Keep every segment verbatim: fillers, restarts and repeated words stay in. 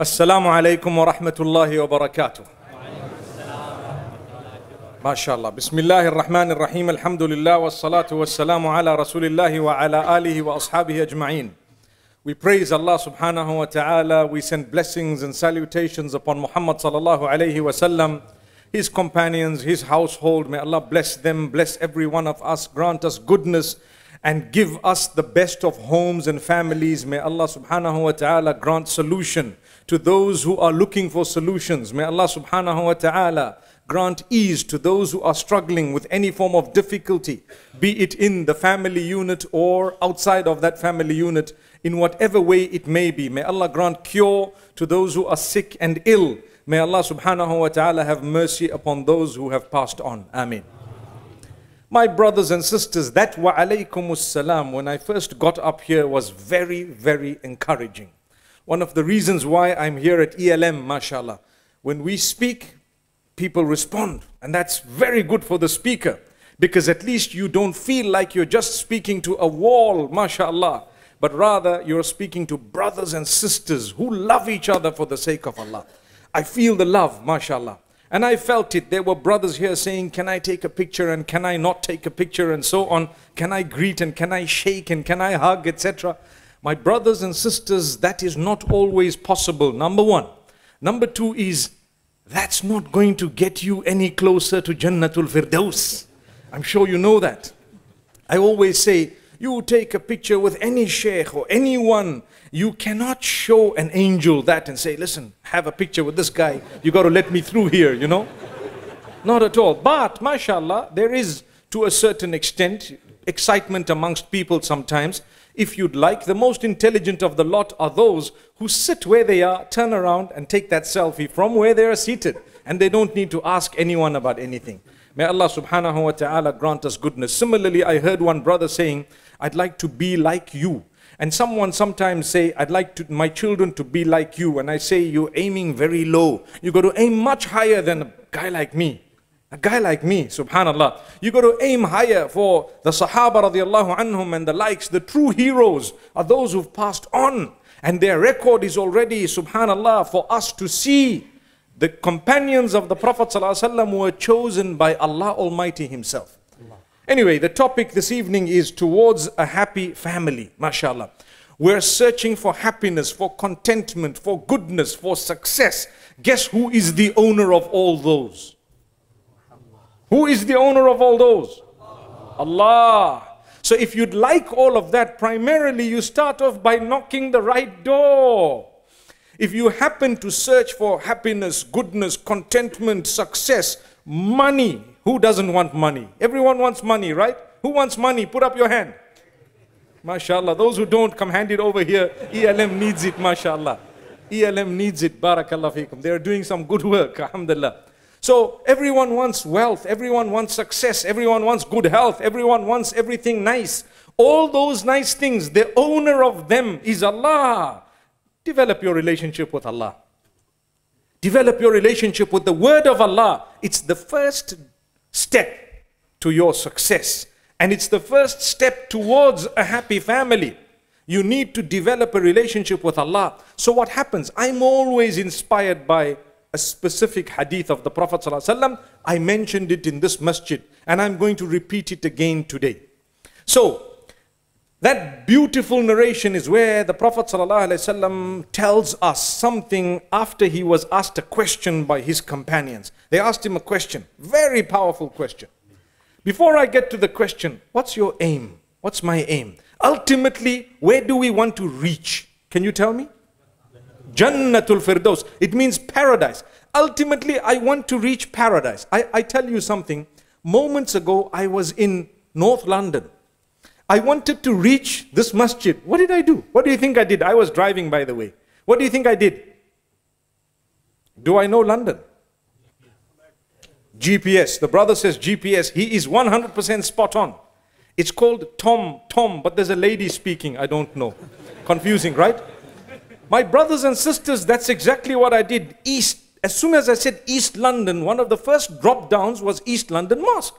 Assalamu alaikum wa rahmatullahi wa barakatuh. MashaAllah. Bismillahir Rahmanir Rahim. Alhamdulillah. Wassalatu wassalamu ala Rasulillahi wa ala alihi wa ashabihi ajma'in. We praise Allah subhanahu wa ta'ala. We send blessings and salutations upon Muhammad sallallahu alayhi wa sallam, his companions, his household. May Allah bless them, bless every one of us, grant us goodness, and give us the best of homes and families. May Allah subhanahu wa ta'ala grant solution to those who are looking for solutions. May Allah subhanahu wa ta'ala grant ease to those who are struggling with any form of difficulty, be it in the family unit or outside of that family unit, in whatever way it may be. May Allah grant cure to those who are sick and ill. May Allah subhanahu wa ta'ala have mercy upon those who have passed on. Ameen. My brothers and sisters, that wa alaykumus salam when I first got up here was very, very encouraging. One of the reasons why I'm here at E L M, mashallah, when we speak, people respond. And that's very good for the speaker, because at least you don't feel like you're just speaking to a wall, mashallah, but rather you're speaking to brothers and sisters who love each other for the sake of Allah. I feel the love, mashallah. And I felt it. There were brothers here saying, can I take a picture and can I not take a picture and so on. Can I greet and can I shake and can I hug, et cetera. My brothers and sisters, that is not always possible, number one. Number two is, that's not going to get you any closer to Jannatul Firdaus. I'm sure you know that. I always say, you take a picture with any sheikh or anyone, you cannot show an angel that and say, listen, have a picture with this guy, you got to let me through here, you know. Not at all. But, mashallah, there is, to a certain extent, excitement amongst people sometimes. If you'd like, the most intelligent of the lot are those who sit where they are, turn around and take that selfie from where they are seated, and they don't need to ask anyone about anything. May Allah subhanahu wa ta'ala grant us goodness. Similarly, I heard one brother saying, I'd like to be like you. And someone sometimes say, I'd like to, my children to be like you. And I say, you're aiming very low. You got to aim much higher than a guy like me. A guy like me, subhanallah. You got to aim higher for the Sahaba radiallahu anhum and the likes. The true heroes are those who've passed on. And their record is already, subhanallah, for us to see. The companions of the Prophet ﷺ were chosen by Allah Almighty Himself. Allah. Anyway, the topic this evening is towards a happy family, mashallah. We're searching for happiness, for contentment, for goodness, for success. Guess who is the owner of all those? Who is the owner of all those? Allah. Allah. So if you'd like all of that, primarily you start off by knocking the right door. If you happen to search for happiness, goodness, contentment, success, money. Who doesn't want money? Everyone wants money, right? Who wants money? Put up your hand. MashaAllah. Those who don't, come hand it over here. E L M needs it, mashaAllah. E L M needs it. Barakallah feekum. They are doing some good work. Alhamdulillah. So everyone wants wealth, everyone wants success, everyone wants good health, everyone wants everything nice. All those nice things, the owner of them is Allah. Develop your relationship with Allah. Develop your relationship with the word of Allah. It's the first step to your success. And it's the first step towards a happy family. You need to develop a relationship with Allah. So what happens? I'm always inspired by a specific hadith of the Prophet ﷺ. I mentioned it in this masjid and I'm going to repeat it again today. So, that beautiful narration is where the Prophet ﷺ tells us something after he was asked a question by his companions. They asked him a question, very powerful question. Before I get to the question, what's your aim? What's my aim? Ultimately, where do we want to reach? Can you tell me? Jannatul Firdaus. It means paradise. Ultimately, I want to reach paradise. I, I tell you something. Moments ago, I was in North London. I wanted to reach this masjid. What did I do? What do you think I did? I was driving, by the way. What do you think I did? Do I know London? G P S. The brother says G P S. He is one hundred percent spot on. It's called Tom, Tom, but there's a lady speaking. I don't know. Confusing, right? My brothers and sisters, that's exactly what I did. East, as soon as I said East London, one of the first drop downs was East London Mosque.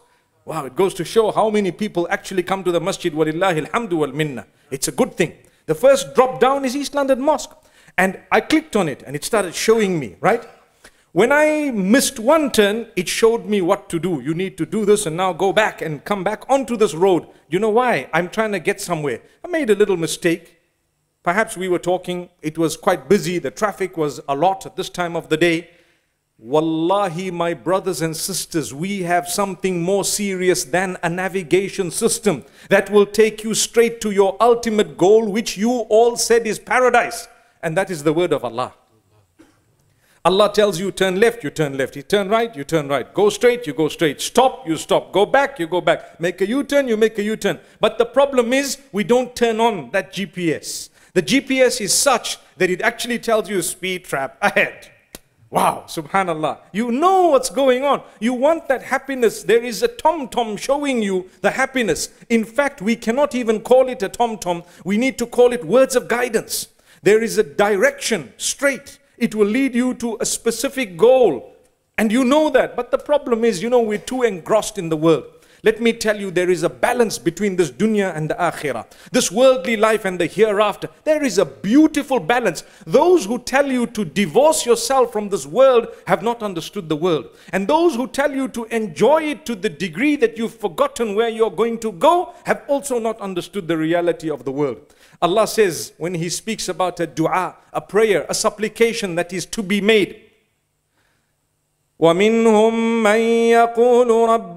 Wow, it goes to show how many people actually come to the masjid. Walillahi alhamdu wal minna. It's a good thing. The first drop down is East London Mosque. And I clicked on it and it started showing me, right? When I missed one turn, it showed me what to do. You need to do this and now go back and come back onto this road. You know why? I'm trying to get somewhere. I made a little mistake. Perhaps we were talking, it was quite busy, the traffic was a lot at this time of the day. Wallahi, my brothers and sisters, we have something more serious than a navigation system that will take you straight to your ultimate goal, which you all said is paradise. And that is the word of Allah. Allah tells you, turn left, you turn left. You turn right, you turn right. Go straight, you go straight. Stop, you stop. Go back, you go back. Make a U-turn, you make a U-turn. But the problem is, we don't turn on that G P S. The G P S is such that it actually tells you speed trap ahead. Wow, subhanallah. You know what's going on. You want that happiness. There is a tom-tom showing you the happiness. In fact, we cannot even call it a tom-tom. We need to call it words of guidance. There is a direction straight. It will lead you to a specific goal. And you know that. But the problem is, you know, we're too engrossed in the world. Let me tell you, there is a balance between this dunya and the akhirah. This worldly life and the hereafter. There is a beautiful balance. Those who tell you to divorce yourself from this world have not understood the world. And those who tell you to enjoy it to the degree that you've forgotten where you're going to go have also not understood the reality of the world. Allah says when He speaks about a dua, a prayer, a supplication that is to be made, وَمِنْهُمْ مَنْ يَقُولُ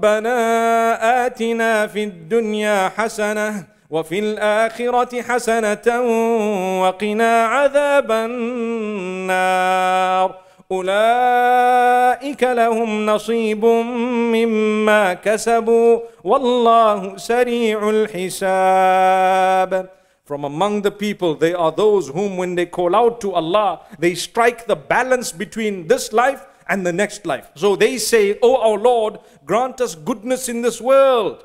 رَبَّنَا آتِنَا فِي الدُّنْيَا حَسَنَةً وَفِي الْآخِرَةِ حَسَنَةً وَقِنَا عَذَابَ النَّارِ أُولَئِكَ لَهُمْ نَصِيبٌ مِّمَّا كَسَبُوا وَاللَّهُ سَرِيعُ الْحِسَابِ. From among the people, they are those whom when they call out to Allah, they strike the balance between this life and the next life. So they say, "Oh our Lord, grant us goodness in this world."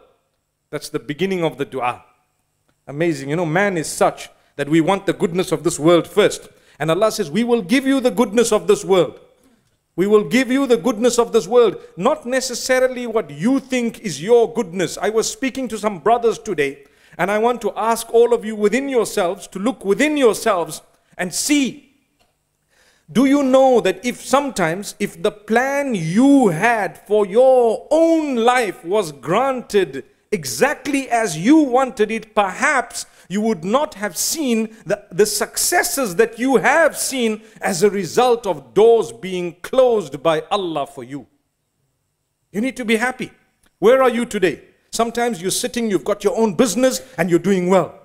That's the beginning of the dua. Amazing. You know, man is such that we want the goodness of this world first. And Allah says, we will give you the goodness of this world. We will give you the goodness of this world. Not necessarily what you think is your goodness. I was speaking to some brothers today, and I want to ask all of you within yourselves to look within yourselves and see. Do you know that if sometimes, if the plan you had for your own life was granted exactly as you wanted it, perhaps you would not have seen the, the successes that you have seen as a result of doors being closed by Allah for you. You need to be happy. Where are you today? Sometimes you're sitting, you've got your own business and you're doing well.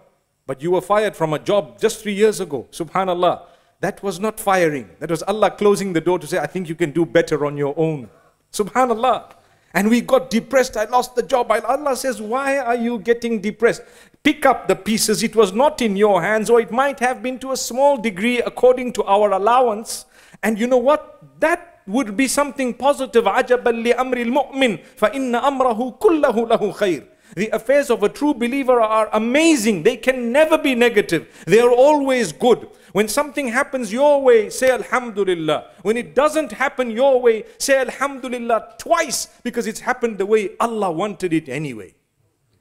But you were fired from a job just three years ago, subhanallah. That was not firing. That was Allah closing the door to say, I think you can do better on your own. Subhanallah. And we got depressed. I lost the job. Allah says, why are you getting depressed? Pick up the pieces. It was not in your hands, or it might have been to a small degree according to our allowance. And you know what? That would be something positive. Ajaban li amril mu'min fa inna amrahu kullahu lahu khair. The affairs of a true believer are amazing. They can never be negative. They are always good. When something happens your way, say Alhamdulillah. When it doesn't happen your way, say Alhamdulillah twice, because it's happened the way Allah wanted it anyway.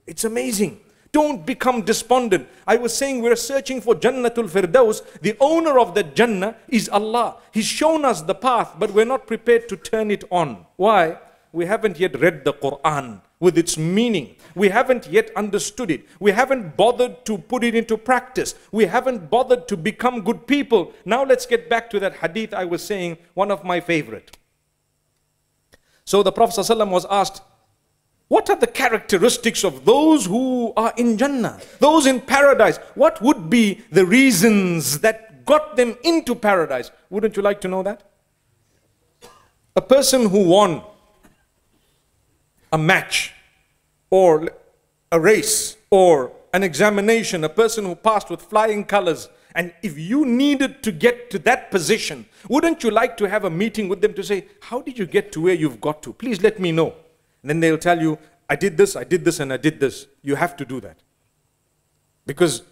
It's amazing. Don't become despondent. I was saying we're searching for Jannatul Firdaus. The owner of the Jannah is Allah. He's shown us the path, but we're not prepared to turn it on. Why? We haven't yet read the Qur'an with its meaning. We haven't yet understood it. We haven't bothered to put it into practice. We haven't bothered to become good people. Now let's get back to that hadith I was saying, one of my favorite. So the Prophet ﷺ was asked, what are the characteristics of those who are in Jannah? Those in paradise? What would be the reasons that got them into paradise? Wouldn't you like to know that? A person who won a match or a race or an examination, a person who passed with flying colors, and if you needed to get to that position, wouldn't you like to have a meeting with them to say, how did you get to where you've got to? Please let me know. And then they'll tell you, I did this, I did this, and I did this. You have to do that. Because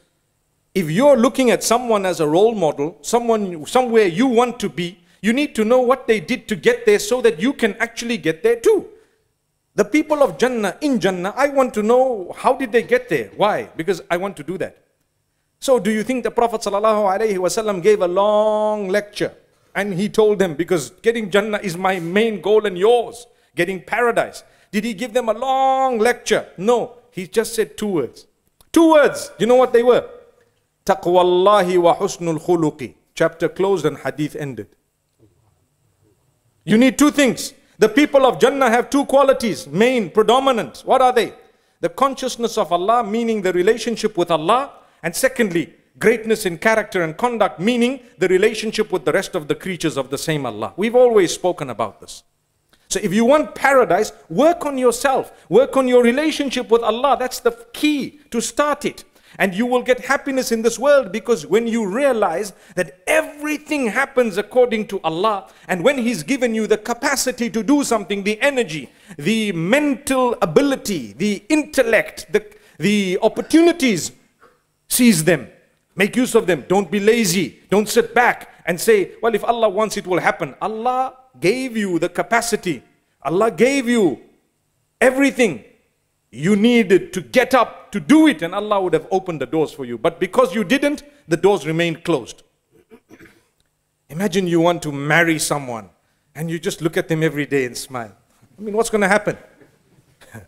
if you're looking at someone as a role model, someone somewhere you want to be, you need to know what they did to get there so that you can actually get there too. The people of Jannah, in Jannah, I want to know how did they get there? Why? Because I want to do that. So do you think the Prophet ﷺ gave a long lecture and he told them, because getting Jannah is my main goal and yours, getting paradise. Did he give them a long lecture? No, he just said two words. Two words. Do you know what they were? Taqwallahi wa husnul khuluqi. Chapter closed and hadith ended. You need two things. The people of Jannah have two qualities, main, predominant. What are they? The consciousness of Allah, meaning the relationship with Allah. And secondly, greatness in character and conduct, meaning the relationship with the rest of the creatures of the same Allah. We've always spoken about this. So if you want paradise, work on yourself. Work on your relationship with Allah. That's the key to start it. And you will get happiness in this world, because when you realize that everything happens according to Allah, and when He's given you the capacity to do something, the energy, the mental ability, the intellect, the, the opportunities, seize them. Make use of them. Don't be lazy. Don't sit back and say, well, if Allah wants, it will happen. Allah gave you the capacity. Allah gave you everything you needed to get up to do it, and Allah would have opened the doors for you. But because you didn't, the doors remained closed. Imagine you want to marry someone and you just look at them every day and smile. I mean, what's going to happen?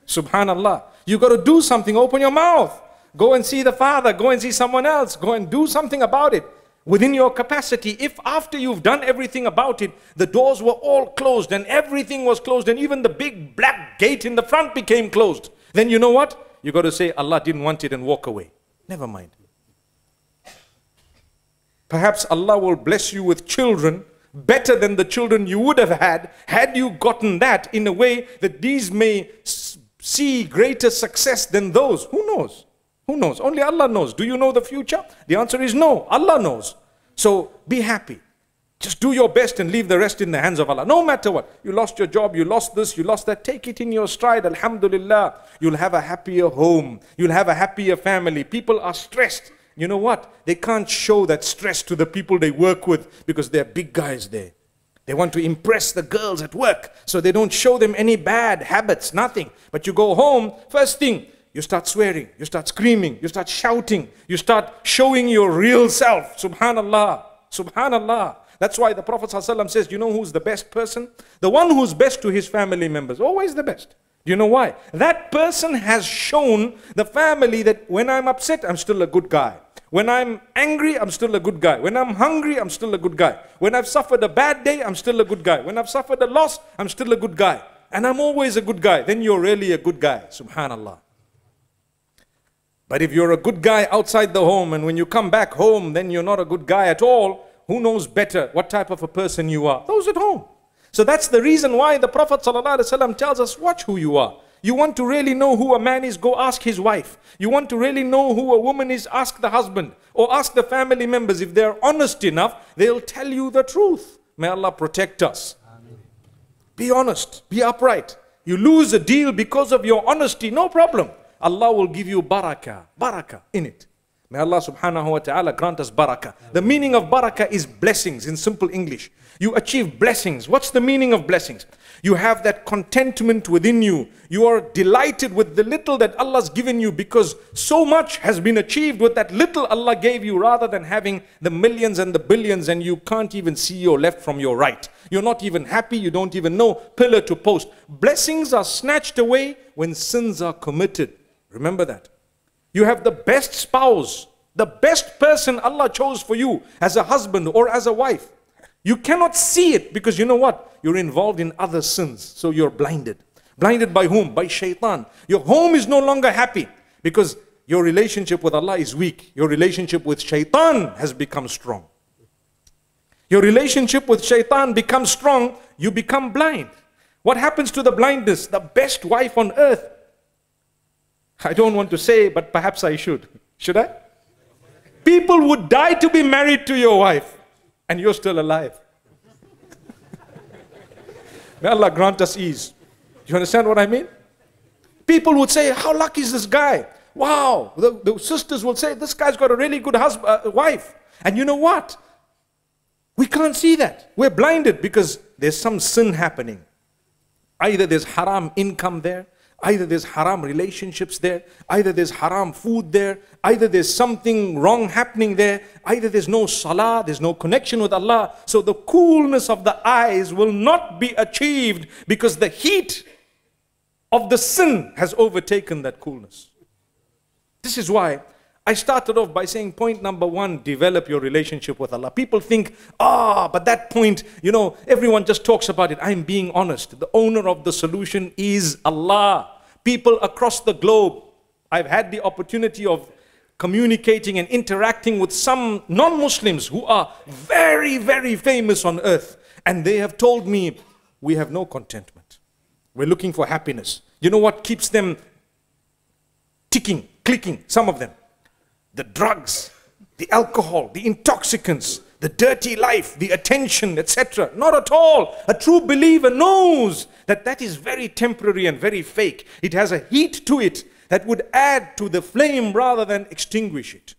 Subhanallah. You've got to do something. Open your mouth. Go and see the father. Go and see someone else. Go and do something about it within your capacity. If after you've done everything about it, the doors were all closed and everything was closed and even the big black gate in the front became closed, then you know what? You've got to say, Allah didn't want it, and walk away. Never mind. Perhaps Allah will bless you with children better than the children you would have had, had you gotten that, in a way that these may see greater success than those. Who knows? Who knows? Only Allah knows. Do you know the future? The answer is no. Allah knows. So be happy. Just do your best and leave the rest in the hands of Allah. No matter what. You lost your job, you lost this, you lost that. Take it in your stride. Alhamdulillah. You'll have a happier home. You'll have a happier family. People are stressed. You know what? They can't show that stress to the people they work with, because they're big guys there. They want to impress the girls at work. So they don't show them any bad habits, nothing. But you go home, first thing, you start swearing, you start screaming, you start shouting, you start showing your real self. Subhanallah. Subhanallah. That's why the Prophet ﷺ says, you know who's the best person? The one who's best to his family members. Always the best. Do you know why? That person has shown the family that when I'm upset, I'm still a good guy. When I'm angry, I'm still a good guy. When I'm hungry, I'm still a good guy. When I've suffered a bad day, I'm still a good guy. When I've suffered a loss, I'm still a good guy. And I'm always a good guy. Then you're really a good guy. Subhanallah. But if you're a good guy outside the home, and when you come back home, then you're not a good guy at all. Who knows better what type of a person you are? Those at home. So that's the reason why the Prophet ﷺ tells us, watch who you are. You want to really know who a man is, go ask his wife. You want to really know who a woman is, ask the husband. Or ask the family members. If they're honest enough, they'll tell you the truth. May Allah protect us. Amen. Be honest. Be upright. You lose a deal because of your honesty, no problem. Allah will give you barakah. Barakah in it. May Allah subhanahu wa ta'ala grant us barakah. The meaning of barakah is blessings in simple English. You achieve blessings. What's the meaning of blessings? You have that contentment within you. You are delighted with the little that Allah's given you, because so much has been achieved with that little Allah gave you, rather than having the millions and the billions and you can't even see your left from your right. You're not even happy. You don't even know pillar to post. Blessings are snatched away when sins are committed. Remember that. You have the best spouse, the best person Allah chose for you as a husband or as a wife. You cannot see it, because you know what? You're involved in other sins, so you're blinded. Blinded by whom? By shaitan. Your home is no longer happy, because your relationship with Allah is weak. Your relationship with shaitan has become strong. Your relationship with shaitan becomes strong, you become blind. What happens to the blindness? The best wife on earth. I don't want to say, but perhaps I should. Should I? People would die to be married to your wife, and you're still alive. May Allah grant us ease. Do you understand what I mean? People would say, how lucky is this guy? Wow. The, the sisters will say, this guy's got a really good husband, uh, wife. And you know what? We can't see that. We're blinded because there's some sin happening. Either there's haram income there, Either there's haram relationships there, either there's haram food there, either there's something wrong happening there, either there's no salah, there's no connection with Allah. So the coolness of the eyes will not be achieved because the heat of the sin has overtaken that coolness. This is why I started off by saying point number one, develop your relationship with Allah. People think, ah, oh, but that point, you know, everyone just talks about it. I'm being honest. The owner of the solution is Allah. People across the globe, I've had the opportunity of communicating and interacting with some non-Muslims who are very, very famous on earth. And they have told me, we have no contentment. We're looking for happiness. You know what keeps them ticking, clicking, some of them? The drugs, the alcohol, the intoxicants, the dirty life, the attention, et cetera. Not at all. A true believer knows that that is very temporary and very fake. It has a heat to it that would add to the flame rather than extinguish it.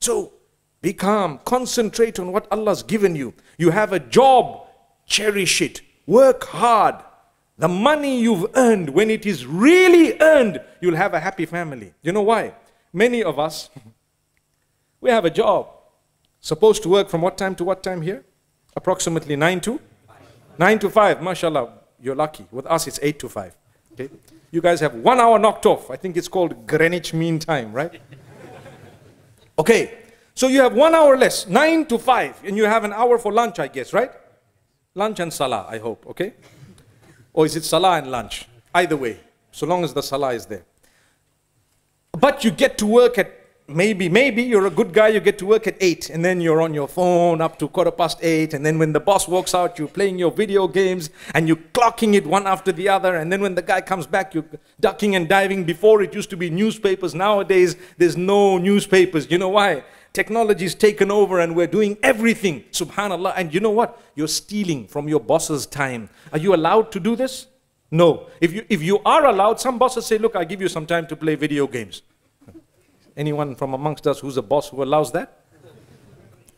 So be calm. Concentrate on what Allah's given you. You have a job. Cherish it. Work hard. The money you've earned, when it is really earned, you'll have a happy family. You know why? Many of us, we have a job, supposed to work from what time to what time here? Approximately nine to five, mashallah, you're lucky. With us, it's eight to five. Okay? You guys have one hour knocked off. I think it's called Greenwich Mean Time, right? Okay, so you have one hour less, nine to five, and you have an hour for lunch, I guess, right? Lunch and salah, I hope, okay? Or is it salah and lunch? Either way, so long as the salah is there. But you get to work at, maybe, maybe you're a good guy, you get to work at eight, and then you're on your phone up to quarter past eight, and then when the boss walks out, you're playing your video games, and you're clocking it one after the other, and then when the guy comes back, you're ducking and diving. Before, it used to be newspapers. Nowadays, there's no newspers. You know why? Technology's taken over, and we're doing everything, subhanallah. And you know what? You're stealing from your boss's time. Are you allowed to do this? No. If you, if you are allowed, some bosses say, look, I give you some time to play video games. Anyone from amongst us who's a boss who allows that?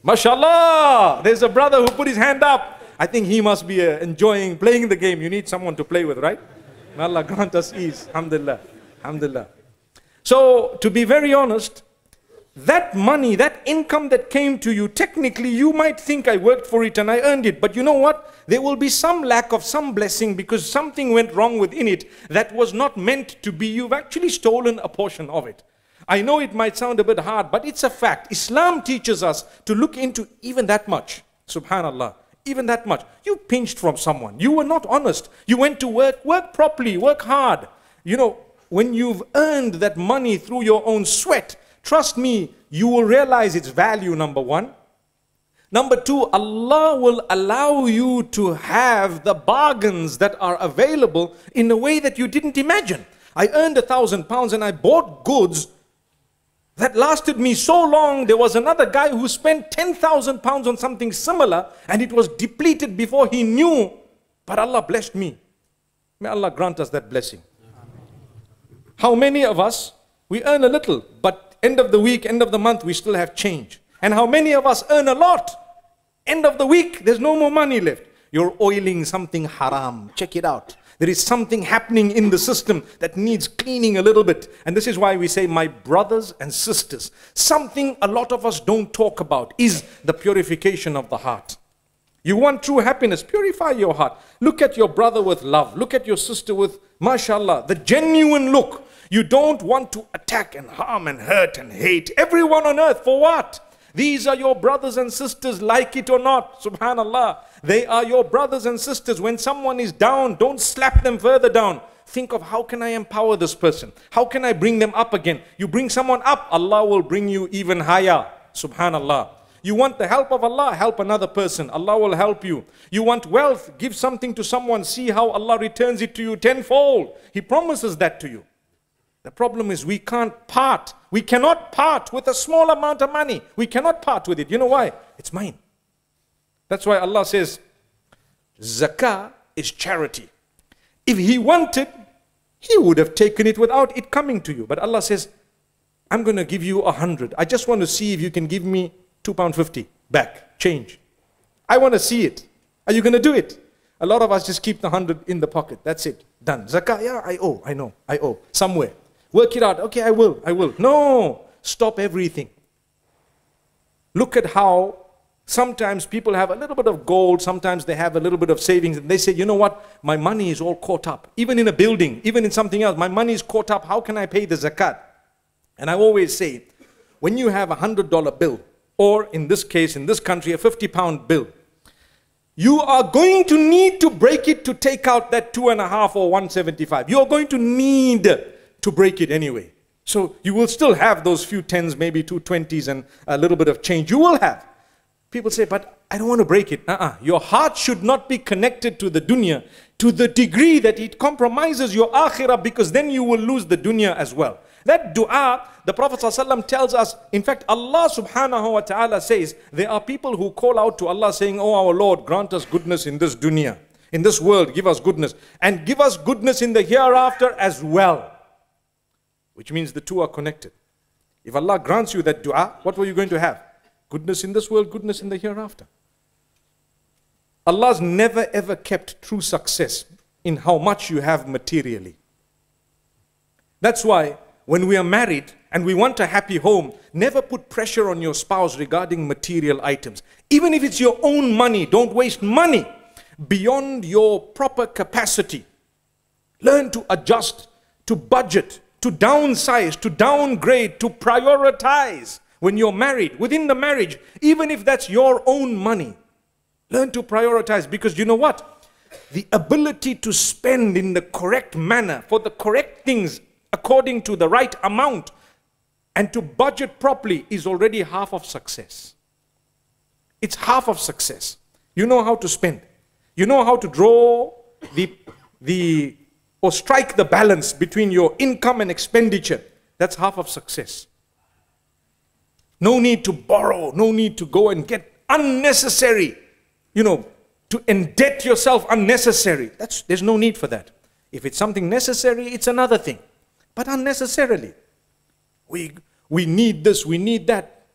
MashaAllah, there's a brother who put his hand up. I think he must be uh, enjoying playing the game. You need someone to play with, right? May Allah grant us ease. Alhamdulillah. Alhamdulillah. So, to be very honest, that money, that income that came to you, technically you might think I worked for it and I earned it. But you know what? There will be some lack of some blessing because something went wrong within it that was not meant to be. You've actually stolen a portion of it. I know it might sound a bit hard, but it's a fact. Islam teaches us to look into even that much. Subhanallah. Even that much. You pinched from someone. You were not honest. You went to work. Work properly. Work hard. You know, when you've earned that money through your own sweat, trust me, you will realize its value, number one. Number two, Allah will allow you to have the bargains that are available in a way that you didn't imagine. I earned a thousand pounds and I bought goods that lasted me so long. There was another guy who spent ten thousand pounds on something similar and it was depleted before he knew. But Allah blessed me. May Allah grant us that blessing. How many of us, we earn a little, but end of the week, end of the month, we still have change. And how many of us earn a lot? End of the week, there's no more money left. You're oiling something haram. Check it out. There is something happening in the system that needs cleaning a little bit. And this is why we say, my brothers and sisters, something a lot of us don't talk about is the purification of the heart. You want true happiness, purify your heart. Look at your brother with love. Look at your sister with, mashallah, the genuine look. You don't want to attack and harm and hurt and hate everyone on earth. For what? These are your brothers and sisters, like it or not. Subhanallah. They are your brothers and sisters. When someone is down, don't slap them further down. Think of how can I empower this person? How can I bring them up again? You bring someone up, Allah will bring you even higher. Subhanallah. You want the help of Allah, help another person. Allah will help you. You want wealth, give something to someone. See how Allah returns it to you tenfold. He promises that to you. The problem is we can't part. We cannot part with a small amount of money. We cannot part with it. You know why? It's mine. That's why Allah says, zakah is charity. If He wanted, He would have taken it without it coming to you. But Allah says, I'm going to give you a hundred. I just want to see if you can give me two pounds fifty back, change. I want to see it. Are you going to do it? A lot of us just keep the hundred in the pocket. That's it. Done. Zakat, yeah, I owe, I know, I owe. Somewhere. Work it out. Okay, I will, I will. No, stop everything. Look at how sometimes people have a little bit of gold, sometimes they have a little bit of savings, and they say, you know what, my money is all caught up. Even in a building, even in something else, my money is caught up. How can I pay the zakat? And I always say, when you have a one hundred dollar bill, or in this case, in this country, a fifty pound bill, you are going to need to break it to take out that two and a half or one seventy-five. You are going to need to break it anyway. So you will still have those few tens, maybe two twenties and a little bit of change. You will have. People say, but I don't want to break it. Uh-uh. Your heart should not be connected to the dunya to the degree that it compromises your akhirah, because then you will lose the dunya as well. That dua, the Prophet ﷺ tells us, in fact, Allah subhanahu wa ta'ala says, there are people who call out to Allah saying, oh our Lord, grant us goodness in this dunya, in this world, give us goodness, and give us goodness in the hereafter as well. Which means the two are connected. If Allah grants you that dua, what were you going to have? Goodness in this world, goodness in the hereafter. Allah's never ever kept true success in how much you have materially. That's why when we are married and we want a happy home, never put pressure on your spouse regarding material items. Even if it's your own money, don't waste money beyond your proper capacity. Learn to adjust, to budget, to downsize, to downgrade, to prioritize when you're married, within the marriage, even if that's your own money. Learn to prioritize, because you know what? The ability to spend in the correct manner for the correct things according to the right amount and to budget properly is already half of success. It's half of success. You know how to spend. You know how to draw the, the or strike the balance between your income and expenditure. That's half of success. No need to borrow. No need to go and get unnecessary, you know, to endebt yourself unnecessary. That's, there's no need for that. If it's something necessary, it's another thing. But unnecessarily, we, we need this, we need that.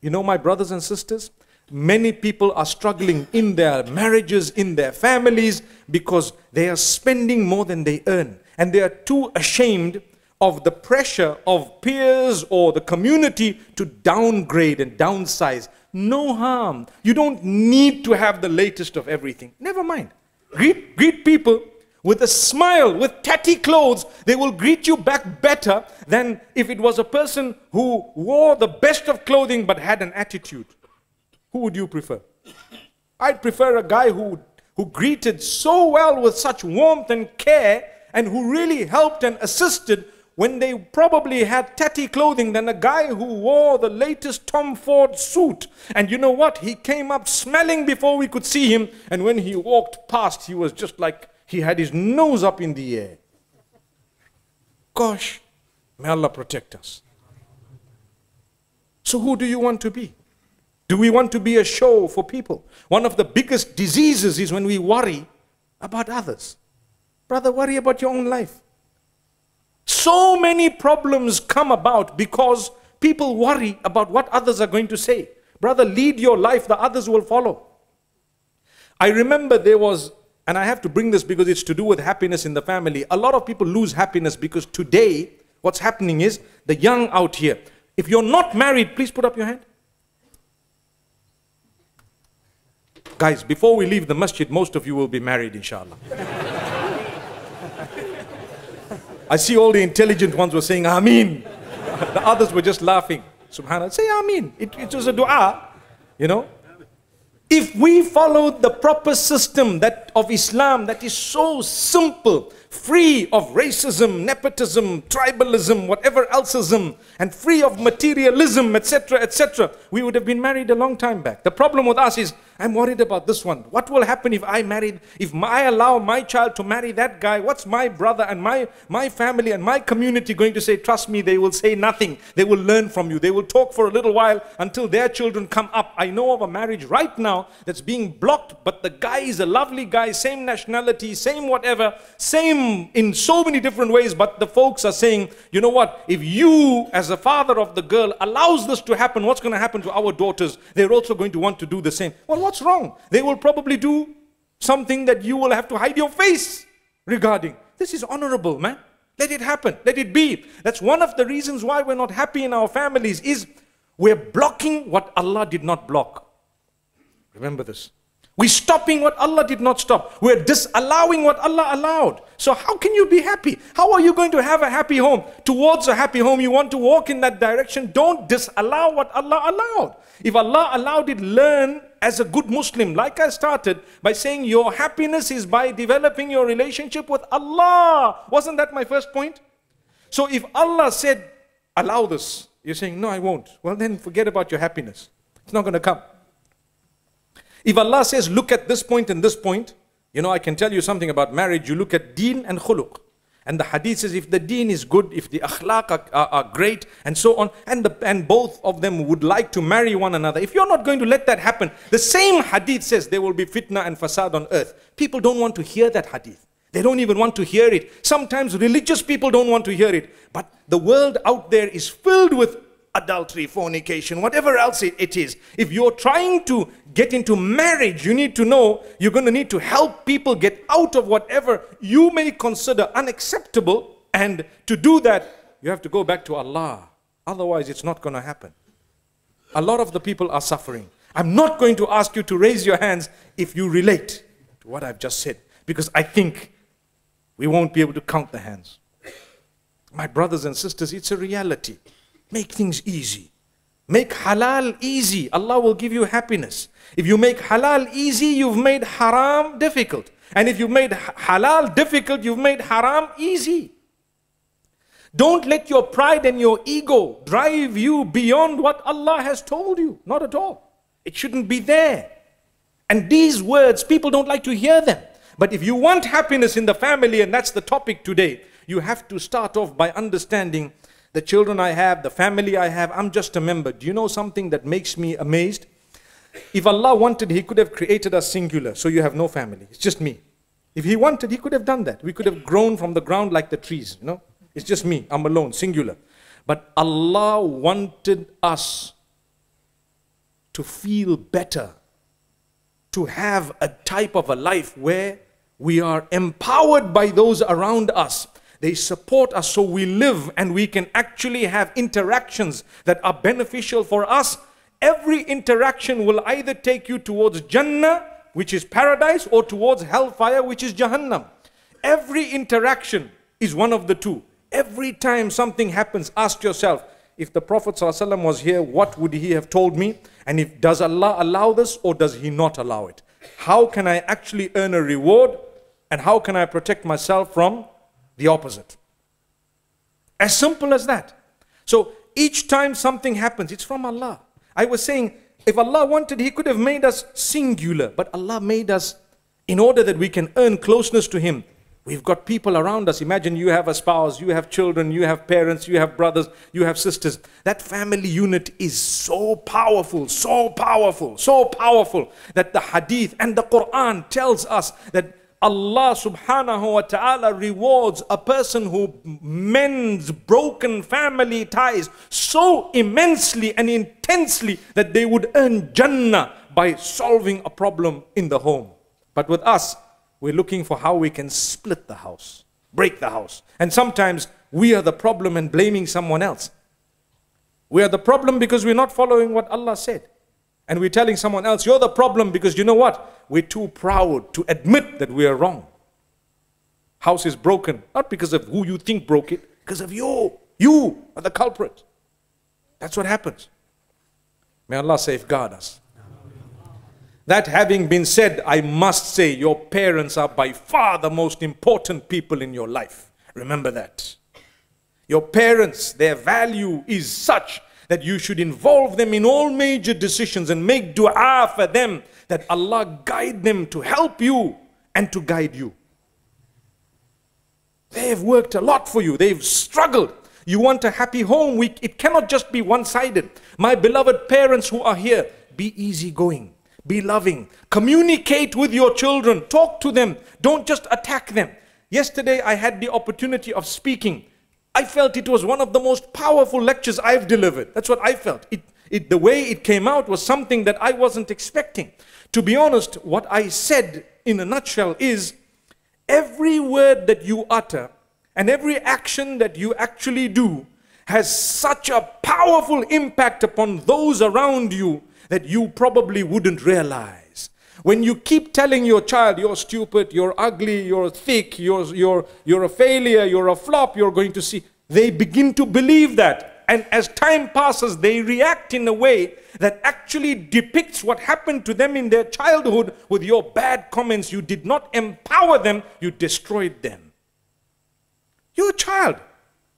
You know, my brothers and sisters, many people are struggling in their marriages, in their families, because they are spending more than they earn. And they are too ashamed of the pressure of peers or the community to downgrade and downsize. No harm. You don't need to have the latest of everything. Never mind. Greet, greet people with a smile, with tatty clothes. They will greet you back better than if it was a person who wore the best of clothing but had an attitude. Who would you prefer? I'd prefer a guy who, who greeted so well with such warmth and care, and who really helped and assisted when they probably had tatty clothing, than a guy who wore the latest Tom Ford suit. And you know what? He came up smelling before we could see him, and when he walked past, he was just like he had his nose up in the air. Gosh, may Allah protect us. So who do you want to be? Do we want to be a show for people? One of the biggest diseases is when we worry about others. Brother, worry about your own life. So many problems come about because people worry about what others are going to say. Brother, lead your life, the others will follow. I remember there was, and I have to bring this because it's to do with happiness in the family. A lot of people lose happiness because today what's happening is the young out here. If you're not married, please put up your hand. Guys, before we leave the masjid, most of you will be married, inshallah. I see all the intelligent ones were saying, Ameen. The others were just laughing. Subhanallah, say Ameen. It, it was a dua, you know. If we follow the proper system that of Islam, that is so simple, free of racism, nepotism, tribalism, whatever elseism, and free of materialism, et cetera, et cetera, we would have been married a long time back. The problem with us is, I'm worried about this one. What will happen if I married, if I allow my child to marry that guy? What's my brother and my, my family and my community going to say? Trust me, they will say nothing. They will learn from you. They will talk for a little while until their children come up. I know of a marriage right now that's being blocked, but the guy is a lovely guy, same nationality, same whatever, same in so many different ways, but the folks are saying, you know what, if you as a father of the girl allows this to happen, what's going to happen to our daughters? They're also going to want to do the same. Well, what's wrong? They will probably do something that you will have to hide your face regarding. This is honorable, man. Let it happen. Let it be. That's one of the reasons why we're not happy in our families, is we're blocking what Allah did not block. Remember this. We're stopping what Allah did not stop. We're disallowing what Allah allowed. So how can you be happy? How are you going to have a happy home? Towards a happy home, you want to walk in that direction. Don't disallow what Allah allowed. If Allah allowed it, learn as a good Muslim. Like I started by saying, your happiness is by developing your relationship with Allah. Wasn't that my first point? So if Allah said, allow this, you're saying, no, I won't. Well, then forget about your happiness. It's not going to come. If Allah says, look at this point and this point, you know, I can tell you something about marriage. You look at deen and khuluq. And the hadith says, if the deen is good, if the akhlaq are, are, are great, and so on, and, the, and both of them would like to marry one another. If you're not going to let that happen, the same hadith says there will be fitna and fasad on earth. People don't want to hear that hadith. They don't even want to hear it. Sometimes religious people don't want to hear it. But the world out there is filled with adultery, fornication, whatever else it, it is. If you're trying to get into marriage, you need to know you're going to need to help people get out of whatever you may consider unacceptable. And to do that, you have to go back to Allah. Otherwise, it's not going to happen. A lot of the people are suffering. I'm not going to ask you to raise your hands if you relate to what I've just said, because I think we won't be able to count the hands. My brothers and sisters, it's a reality. Make things easy. Make halal easy. Allah will give you happiness. If you make halal easy, you've made haram difficult. And if you've made halal difficult, you've made haram easy. Don't let your pride and your ego drive you beyond what Allah has told you. Not at all. It shouldn't be there. And these words, people don't like to hear them. But if you want happiness in the family, and that's the topic today, you have to start off by understanding the children I have, the family I have, I'm just a member. Do you know something that makes me amazed? If Allah wanted, He could have created us singular, so you have no family. It's just me. If He wanted, He could have done that. We could have grown from the ground like the trees, you know. It's just me. I'm alone, singular. But Allah wanted us to feel better, to have a type of a life where we are empowered by those around us. They support us so we live and we can actually have interactions that are beneficial for us. Every interaction will either take you towards Jannah, which is paradise, or towards hellfire, which is Jahannam. Every interaction is one of the two. Every time something happens, ask yourself, if the Prophet ﷺ was here, what would he have told me? And if, does Allah allow this or does He not allow it? How can I actually earn a reward? And how can I protect myself from the opposite? As simple as that. So each time something happens, it's from Allah. I was saying, if Allah wanted, He could have made us singular, but Allah made us in order that we can earn closeness to Him. We've got people around us. Imagine you have a spouse, you have children, you have parents, you have brothers, you have sisters. That family unit is so powerful, so powerful, so powerful that the hadith and the Qur'an tells us that Allah subhanahu wa ta'ala rewards a person who mends broken family ties so immensely and intensely that they would earn Jannah by solving a problem in the home. But with us, we're looking for how we can split the house, break the house. And sometimes we are the problem and blaming someone else. We are the problem because we're not following what Allah said. And we're telling someone else, you're the problem because you know what? We're too proud to admit that we are wrong. House is broken, not because of who you think broke it, because of you. You are the culprit. That's what happens. May Allah safeguard us. That having been said, I must say your parents are by far the most important people in your life. Remember that. Your parents, their value is such that you should involve them in all major decisions and make dua for them, that Allah guide them to help you and to guide you. They have worked a lot for you. They've struggled. You want a happy home. We, it cannot just be one-sided. My beloved parents who are here, be easygoing, be loving. Communicate with your children. Talk to them. Don't just attack them. Yesterday I had the opportunity of speaking. I felt it was one of the most powerful lectures I've delivered. That's what I felt. It, it, the way it came out was something that I wasn't expecting. To be honest, what I said in a nutshell is, every word that you utter and every action that you actually do has such a powerful impact upon those around you that you probably wouldn't realize. When you keep telling your child, you're stupid, you're ugly, you're thick, you're, you're, you're a failure, you're a flop, you're going to see, they begin to believe that. And as time passes, they react in a way that actually depicts what happened to them in their childhood with your bad comments. You did not empower them, you destroyed them. You're a child.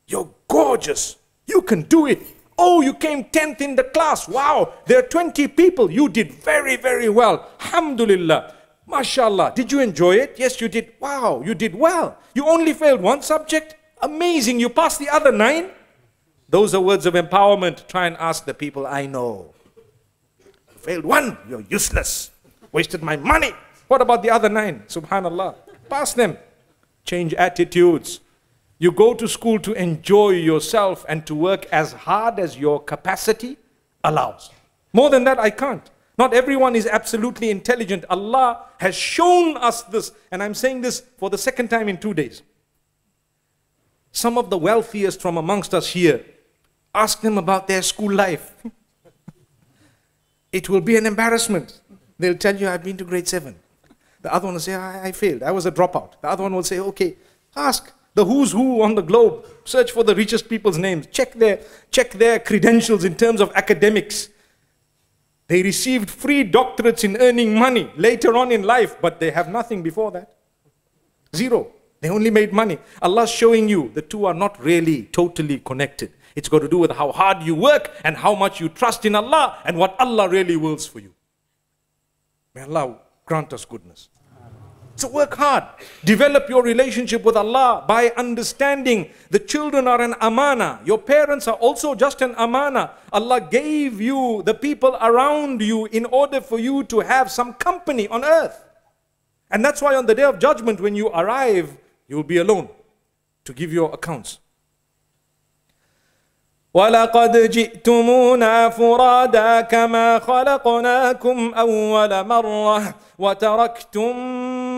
You're gorgeous. You can do it. Oh, you came tenth in the class. Wow, there are twenty people. You did very, very well. Alhamdulillah. MashaAllah. Did you enjoy it? Yes, you did. Wow, you did well. You only failed one subject. Amazing. You passed the other nine. Those are words of empowerment. Try and ask the people I know. You failed one. You're useless. Wasted my money. What about the other nine? Subhanallah. Pass them. Change attitudes. You go to school to enjoy yourself and to work as hard as your capacity allows. More than that, I can't. Not everyone is absolutely intelligent. Allah has shown us this. And I'm saying this for the second time in two days. Some of the wealthiest from amongst us here, ask them about their school life. It will be an embarrassment. They'll tell you, I've been to grade seven. The other one will say, I, I failed. I was a dropout. The other one will say, okay, ask. The who's who on the globe, search for the richest people's names, check their, check their credentials in terms of academics. They received free doctorates in earning money later on in life, but they have nothing before that. Zero. They only made money. Allah's showing you the two are not really totally connected. It's got to do with how hard you work and how much you trust in Allah and what Allah really wills for you. May Allah grant us goodness. So work hard. Develop your relationship with Allah by understanding the children are an amana. Your parents are also just an amana. Allah gave you the people around you in order for you to have some company on earth. And that's why on the day of judgment when you arrive, you will be alone to give your accounts. وَلَقَدْ جِئْتُمُونَا فُرَادًا كَمَا خَلَقْنَاكُمْ أَوَّلَ مَرَّةٍ وَتَرَكْتُمْ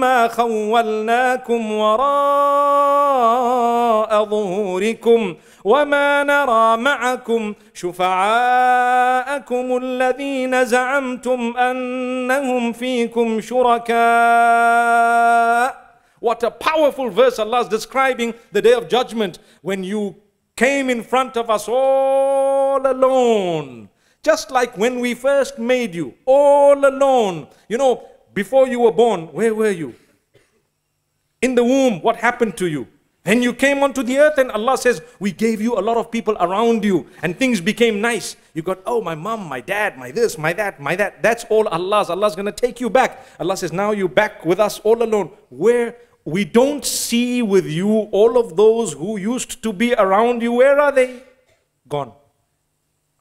ما خولناكم وراء ظهوركم وما نرى معكم شفعاءكم الذين زعمتم أنهم فيكم شركاء. What a powerful verse Allah is describing the day of judgment when you came in front of us all alone. Just like when we first made you all alone. You know, before you were born, where were you? In the womb, what happened to you? And you came onto the earth and Allah says, we gave you a lot of people around you and things became nice. You got, oh, my mom, my dad, my this, my that, my that. That's all Allah's. Allah's going to take you back. Allah says, now you're back with us all alone. Where we don't see with you all of those who used to be around you. Where are they? Gone.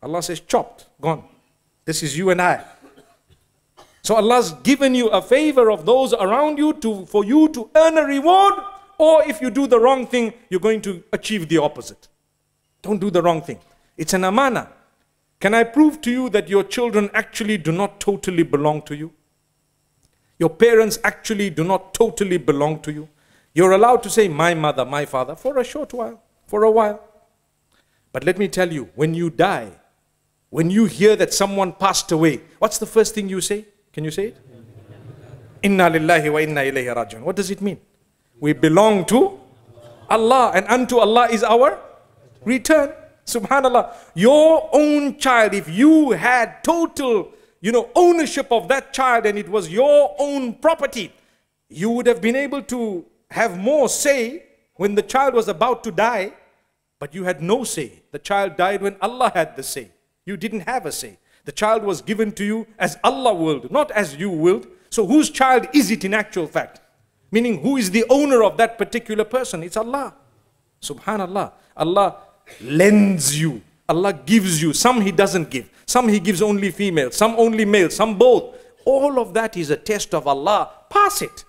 Allah says, chopped, gone. This is you and I. So Allah's given you a favor of those around you to, for you to earn a reward, or if you do the wrong thing, you're going to achieve the opposite. Don't do the wrong thing. It's an amana. Can I prove to you that your children actually do not totally belong to you? Your parents actually do not totally belong to you. You're allowed to say, my mother, my father, for a short while, for a while. But let me tell you, when you die, when you hear that someone passed away, what's the first thing you say? Can you say it? Inna lillahi wa inna ilayhi raji'un. What does it mean? We belong to Allah and unto Allah is our return. Subhanallah. Your own child, if you had total, you know, ownership of that child and it was your own property, you would have been able to have more say when the child was about to die, but you had no say. The child died when Allah had the say. You didn't have a say. The child was given to you as Allah willed, not as you willed. So whose child is it in actual fact? Meaning who is the owner of that particular person? It's Allah. Subhanallah. Allah lends you. Allah gives you. Some He doesn't give. Some He gives only female. Some only male. Some both. All of that is a test of Allah. Pass it.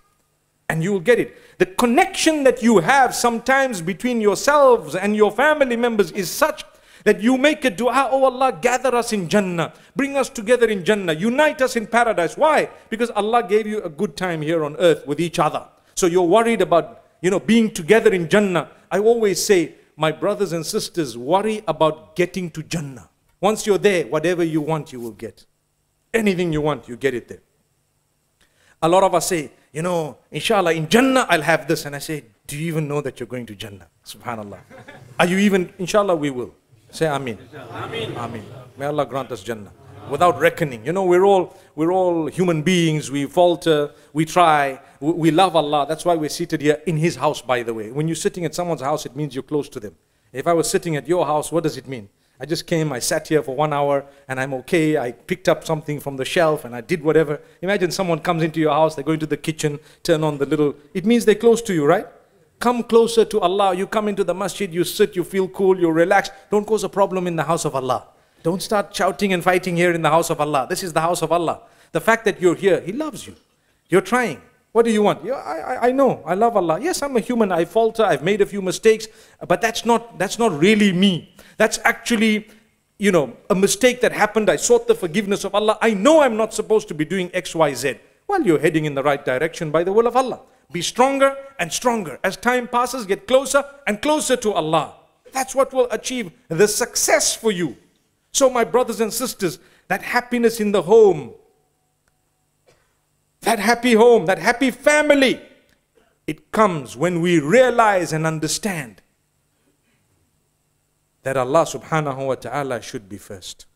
And you will get it. The connection that you have sometimes between yourselves and your family members is such that you make a dua, oh Allah, gather us in Jannah. Bring us together in Jannah. Unite us in paradise. Why? Because Allah gave you a good time here on earth with each other. So you're worried about, you know, being together in Jannah. I always say, my brothers and sisters, worry about getting to Jannah. Once you're there, whatever you want, you will get. Anything you want, you get it there. A lot of us say, you know, inshallah, in Jannah, I'll have this. And I say, do you even know that you're going to Jannah? Subhanallah. Are you even, inshallah, we will. Say Ameen. Ameen. Ameen. May Allah grant us Jannah. Without reckoning. You know, we're all, we're all human beings. We falter. We try. We, we love Allah. That's why we're seated here in His house, by the way. When you're sitting at someone's house, it means you're close to them. If I was sitting at your house, what does it mean? I just came, I sat here for one hour, and I'm okay. I picked up something from the shelf, and I did whatever. Imagine someone comes into your house, they go into the kitchen, turn on the little... It means they're close to you, right? Come closer to Allah. You come into the masjid, you sit, you feel cool, you relax. Don't cause a problem in the house of Allah. Don't start shouting and fighting here in the house of Allah. This is the house of Allah. The fact that you're here, He loves you. You're trying. What do you want? Yeah, I, I know, I love Allah. Yes, I'm a human, I falter, I've made a few mistakes, but that's not, that's not really me. That's actually, you know, a mistake that happened. I sought the forgiveness of Allah. I know I'm not supposed to be doing X, Y, Z. Well, you're heading in the right direction by the will of Allah. Be stronger and stronger. As time passes, get closer and closer to Allah. That's what will achieve the success for you. So my brothers and sisters, that happiness in the home, that happy home, that happy family, it comes when we realize and understand that Allah subhanahu wa ta'ala should be first.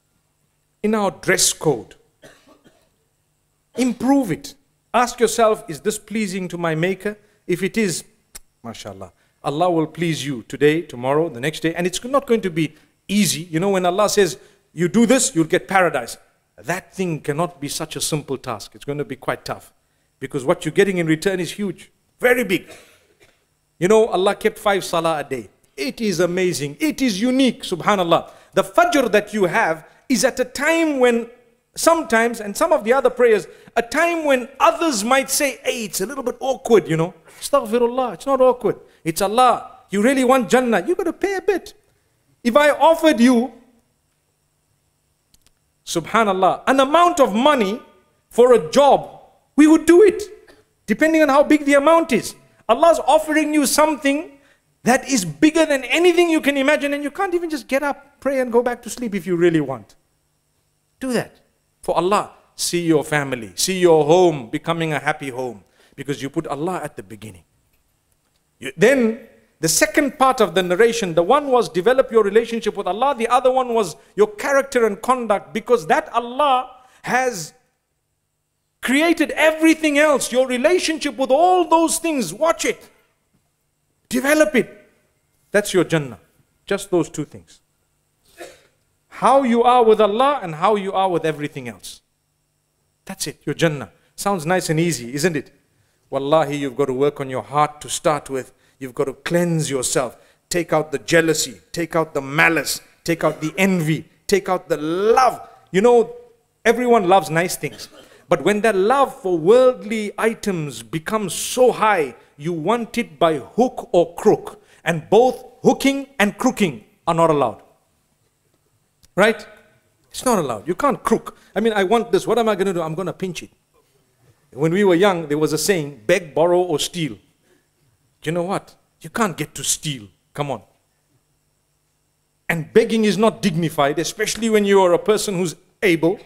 In our dress code, improve it. Ask yourself, is this pleasing to my maker? If it is, mashallah, Allah will please you today, tomorrow, the next day. And it's not going to be easy. You know, when Allah says, you do this, you'll get paradise. That thing cannot be such a simple task. It's going to be quite tough. Because what you're getting in return is huge. Very big. You know, Allah kept five salah a day. It is amazing. It is unique, subhanallah. The fajr that you have is at a time when sometimes, and some of the other prayers, a time when others might say, hey, it's a little bit awkward, you know. Astaghfirullah, it's not awkward. It's Allah. You really want Jannah. You've got to pay a bit. If I offered you, subhanallah, an amount of money for a job, we would do it, depending on how big the amount is. Allah's offering you something that is bigger than anything you can imagine, and you can't even just get up, pray, and go back to sleep if you really want. Do that. For Allah, see your family, see your home becoming a happy home, because you put Allah at the beginning. You, then, the second part of the narration, the one was develop your relationship with Allah. The other one was your character and conduct, because that Allah has created everything else. Your relationship with all those things, watch it. Develop it. That's your Jannah. Just those two things. How you are with Allah and how you are with everything else. That's it, your Jannah. Sounds nice and easy, isn't it? Wallahi, you've got to work on your heart to start with. You've got to cleanse yourself. Take out the jealousy. Take out the malice. Take out the envy. Take out the love. You know, everyone loves nice things. But when that love for worldly items becomes so high, you want it by hook or crook. And both hooking and crooking are not allowed. Right? It's not allowed. You can't crook. I mean, I want this. What am I going to do? I'm going to pinch it. When we were young, there was a saying, beg, borrow or steal. You know what? You can't get to steal. Come on. And begging is not dignified, especially when you are a person who's able.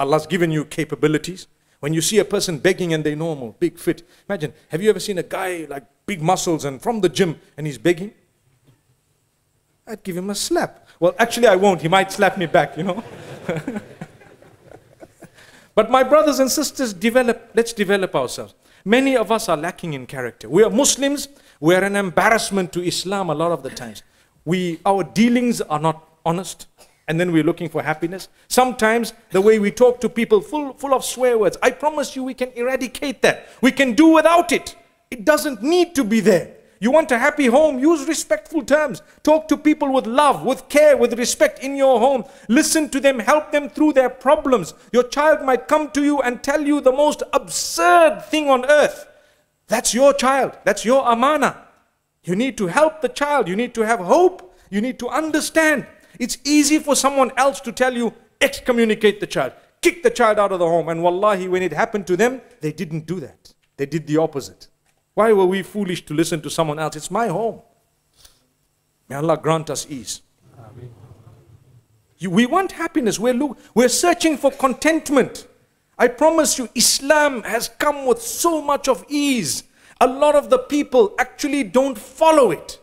Allah's given you capabilities. When you see a person begging and they're normal, big, fit. Imagine, have you ever seen a guy like big muscles and from the gym and he's begging? I'd give him a slap. Well, actually I won't. He might slap me back, you know. But my brothers and sisters, develop. Let's develop ourselves. Many of us are lacking in character. We are Muslims. We are an embarrassment to Islam a lot of the times. We, our dealings are not honest. And then we're looking for happiness. Sometimes the way we talk to people full, full of swear words. I promise you we can eradicate that. We can do without it. It doesn't need to be there. You want a happy home? Use respectful terms. Talk to people with love, with care, with respect in your home. Listen to them, help them through their problems. Your child might come to you and tell you the most absurd thing on earth. That's your child. That's your amana. You need to help the child. You need to have hope. You need to understand. It's easy for someone else to tell you, excommunicate the child. Kick the child out of the home. And wallahi, when it happened to them, they didn't do that. They did the opposite. Why were we foolish to listen to someone else? It's my home. May Allah grant us ease. Amen. You, we want happiness. We're, look, we're searching for contentment. I promise you, Islam has come with so much of ease. A lot of the people actually don't follow it.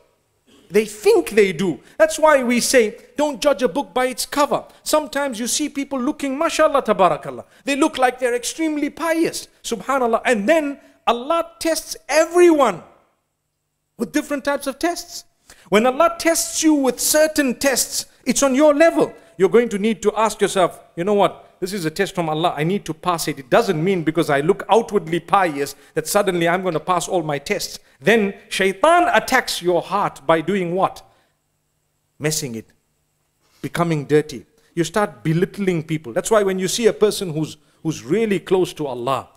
They think they do. That's why we say, don't judge a book by its cover. Sometimes you see people looking, mashallah, tabarakallah. They look like they're extremely pious, subhanallah. And then Allah tests everyone with different types of tests. When Allah tests you with certain tests, it's on your level. You're going to need to ask yourself, you know what? This is a test from Allah. I need to pass it. It doesn't mean because I look outwardly pious that suddenly I'm going to pass all my tests. Then shaitan attacks your heart by doing what? Messing it. Becoming dirty. You start belittling people. That's why when you see a person who's, who's really close to Allah,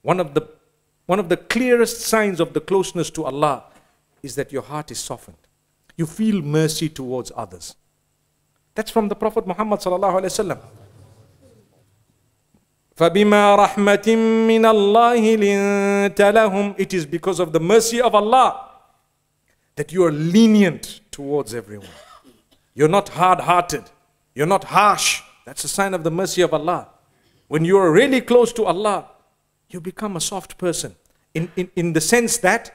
one of, the, one of the clearest signs of the closeness to Allah is that your heart is softened. You feel mercy towards others. That's from the Prophet Muhammad sallallahu alaihi wasallam. فَبِمَا رَحْمَةٍ مِّنَ اللَّهِ لِنْتَ لَهُمْ. It is because of the mercy of Allah that you are lenient towards everyone. You're not hard-hearted. You're not harsh. That's a sign of the mercy of Allah. When you are really close to Allah, you become a soft person. In, in, in the sense that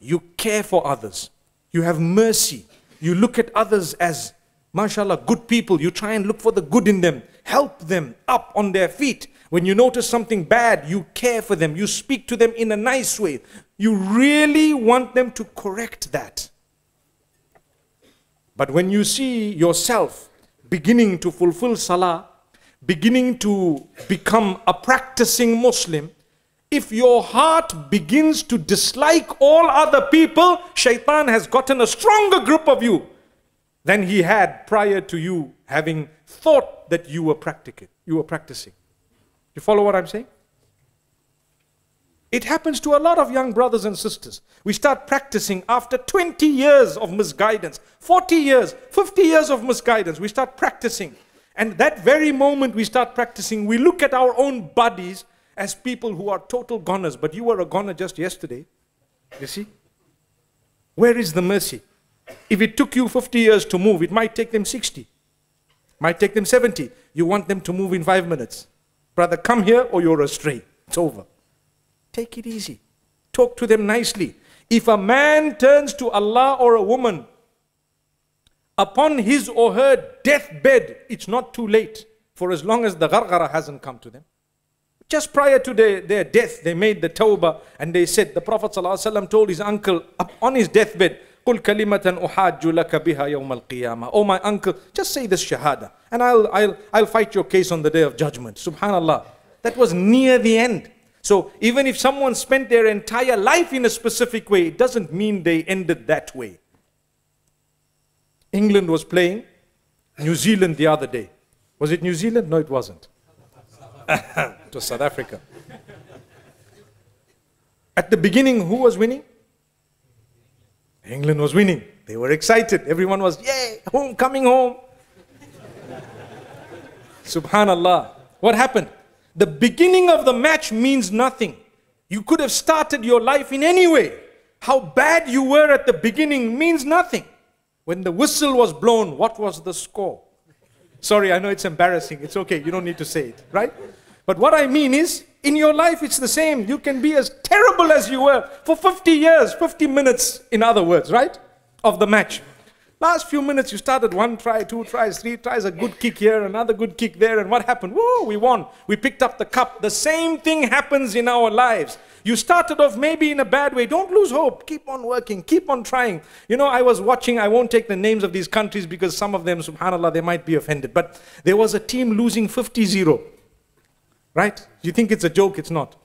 you care for others. You have mercy. You look at others as, mashallah, good people. You try and look for the good in them. Help them up on their feet. When you notice something bad, you care for them. You speak to them in a nice way. You really want them to correct that. But when you see yourself beginning to fulfill salah, beginning to become a practicing Muslim, if your heart begins to dislike all other people, shaitan has gotten a stronger grip of you than he had prior to you having thought that you were practicing. You were practicing. You follow what I'm saying? It happens to a lot of young brothers and sisters. We start practicing after twenty years of misguidance, forty years, fifty years of misguidance. We start practicing. And that very moment we start practicing, we look at our own bodies as people who are total goners. But you were a goner just yesterday. You see? Where is the mercy? If it took you fifty years to move, it might take them sixty. Might take them seventy. You want them to move in five minutes. Brother, come here or you're astray. It's over. Take it easy. Talk to them nicely. If a man turns to Allah or a woman upon his or her deathbed, it's not too late for as long as the gharghara hasn't come to them. Just prior to their, their death, they made the tawbah and they said, the Prophet ﷺ told his uncle upon his deathbed, قُلْ كَلِمَةً أُحَاجُّ لَكَ بِهَا يَوْمَ الْقِيَامَةِ. Oh my uncle, just say this shahada and I'll, I'll, I'll fight your case on the day of judgment. Subhanallah. That was near the end. So even if someone spent their entire life in a specific way, it doesn't mean they ended that way. England was playing New Zealand the other day. Was it New Zealand? No, it wasn't. It was South Africa. At the beginning, who was winning? England was winning. They were excited. Everyone was, yay, home, coming home. Subhanallah. What happened? The beginning of the match means nothing. You could have started your life in any way. How bad you were at the beginning means nothing. When the whistle was blown, what was the score? Sorry, I know it's embarrassing. It's okay. You don't need to say it, right? But what I mean is, in your life, it's the same. You can be as terrible as you were for fifty years, fifty minutes, in other words, right? Of the match. Last few minutes, you started one try, two tries, three tries, a good kick here, another good kick there, and what happened? Woo, we won. We picked up the cup. The same thing happens in our lives. You started off maybe in a bad way. Don't lose hope. Keep on working. Keep on trying. You know, I was watching, I won't take the names of these countries because some of them, subhanallah, they might be offended. But there was a team losing fifty zero. Right? You think it's a joke, it's not.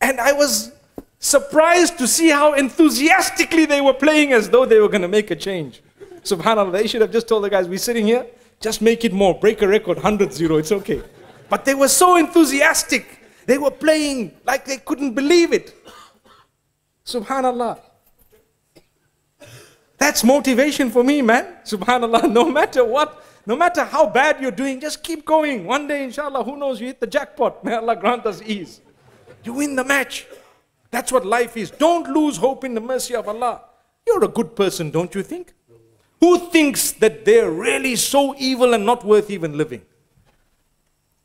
And I was surprised to see how enthusiastically they were playing as though they were going to make a change. SubhanAllah, they should have just told the guys, we're sitting here, just make it more, break a record, one hundred zero, it's okay. But they were so enthusiastic. They were playing like they couldn't believe it. SubhanAllah. That's motivation for me, man. SubhanAllah, no matter what. No matter how bad you're doing, just keep going. One day, inshallah, who knows, you hit the jackpot. May Allah grant us ease. You win the match. That's what life is. Don't lose hope in the mercy of Allah. You're a good person, don't you think? Who thinks that they're really so evil and not worth even living?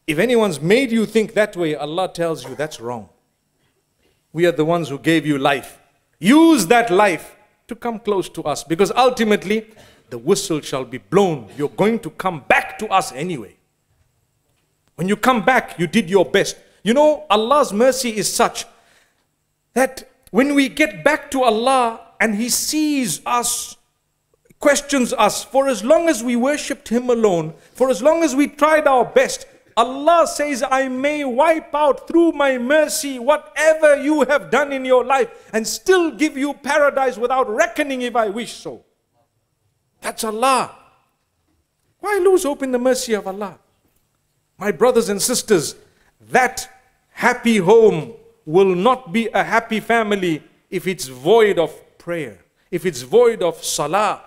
If anyone's made you think that way, Allah tells you that's wrong. We are the ones who gave you life. Use that life to come close to us, because ultimately the whistle shall be blown. You're going to come back to us anyway. When you come back, you did your best. You know, Allah's mercy is such that when we get back to Allah and He sees us, questions us, for as long as we worshipped Him alone, for as long as we tried our best, Allah says, I may wipe out through my mercy whatever you have done in your life and still give you paradise without reckoning if I wish so. That's Allah. Why lose hope in the mercy of Allah? My brothers and sisters, that happy home will not be a happy family if it's void of prayer, if it's void of salah,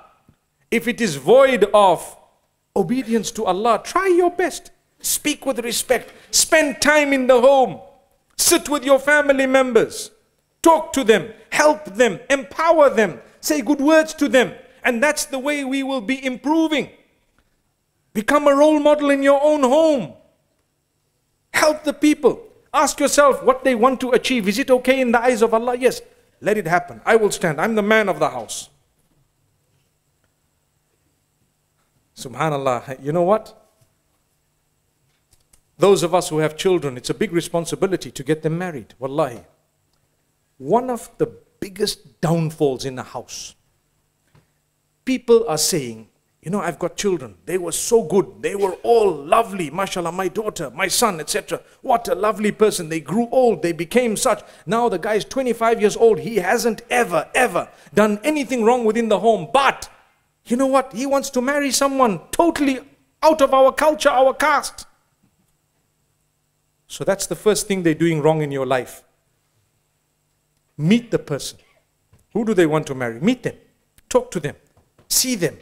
if it is void of obedience to Allah. Try your best. Speak with respect. Spend time in the home. Sit with your family members. Talk to them. Help them. Empower them. Say good words to them. And that's the way we will be improving. Become a role model in your own home. Help the people. Ask yourself what they want to achieve. Is it okay in the eyes of Allah? Yes. Let it happen. I will stand. I'm the man of the house. Subhanallah. You know what? Those of us who have children, it's a big responsibility to get them married. Wallahi. One of the biggest downfalls in a house. People are saying, you know, I've got children. They were so good. They were all lovely. Mashallah, my daughter, my son, et cetera. What a lovely person. They grew old. They became such. Now the guy is twenty-five years old. He hasn't ever, ever done anything wrong within the home. But, you know what? He wants to marry someone totally out of our culture, our caste. So that's the first thing they're doing wrong in your life. Meet the person. Who do they want to marry? Meet them. Talk to them. See them.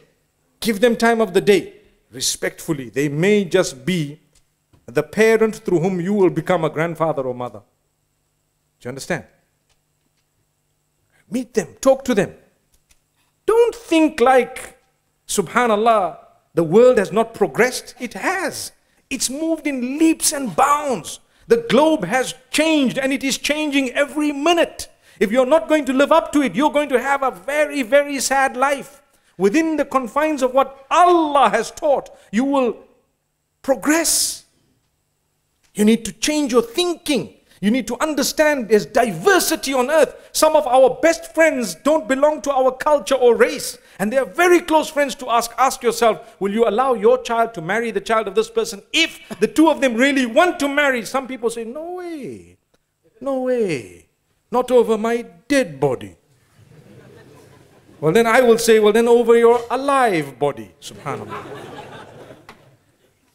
Give them time of the day. Respectfully, they may just be the parent through whom you will become a grandfather or mother. Do you understand? Meet them. Talk to them. Don't think like, subhanallah, the world has not progressed. It has. It's moved in leaps and bounds. The globe has changed and it is changing every minute. If you're not going to live up to it, you're going to have a very, very sad life. Within the confines of what Allah has taught, you will progress. You need to change your thinking. You need to understand there's diversity on earth. Some of our best friends don't belong to our culture or race, and they are very close friends to us. Ask yourself, will you allow your child to marry the child of this person if the two of them really want to marry? Some people say, no way, no way, not over my dead body. Well, then I will say, well, then over your alive body. Subhanallah.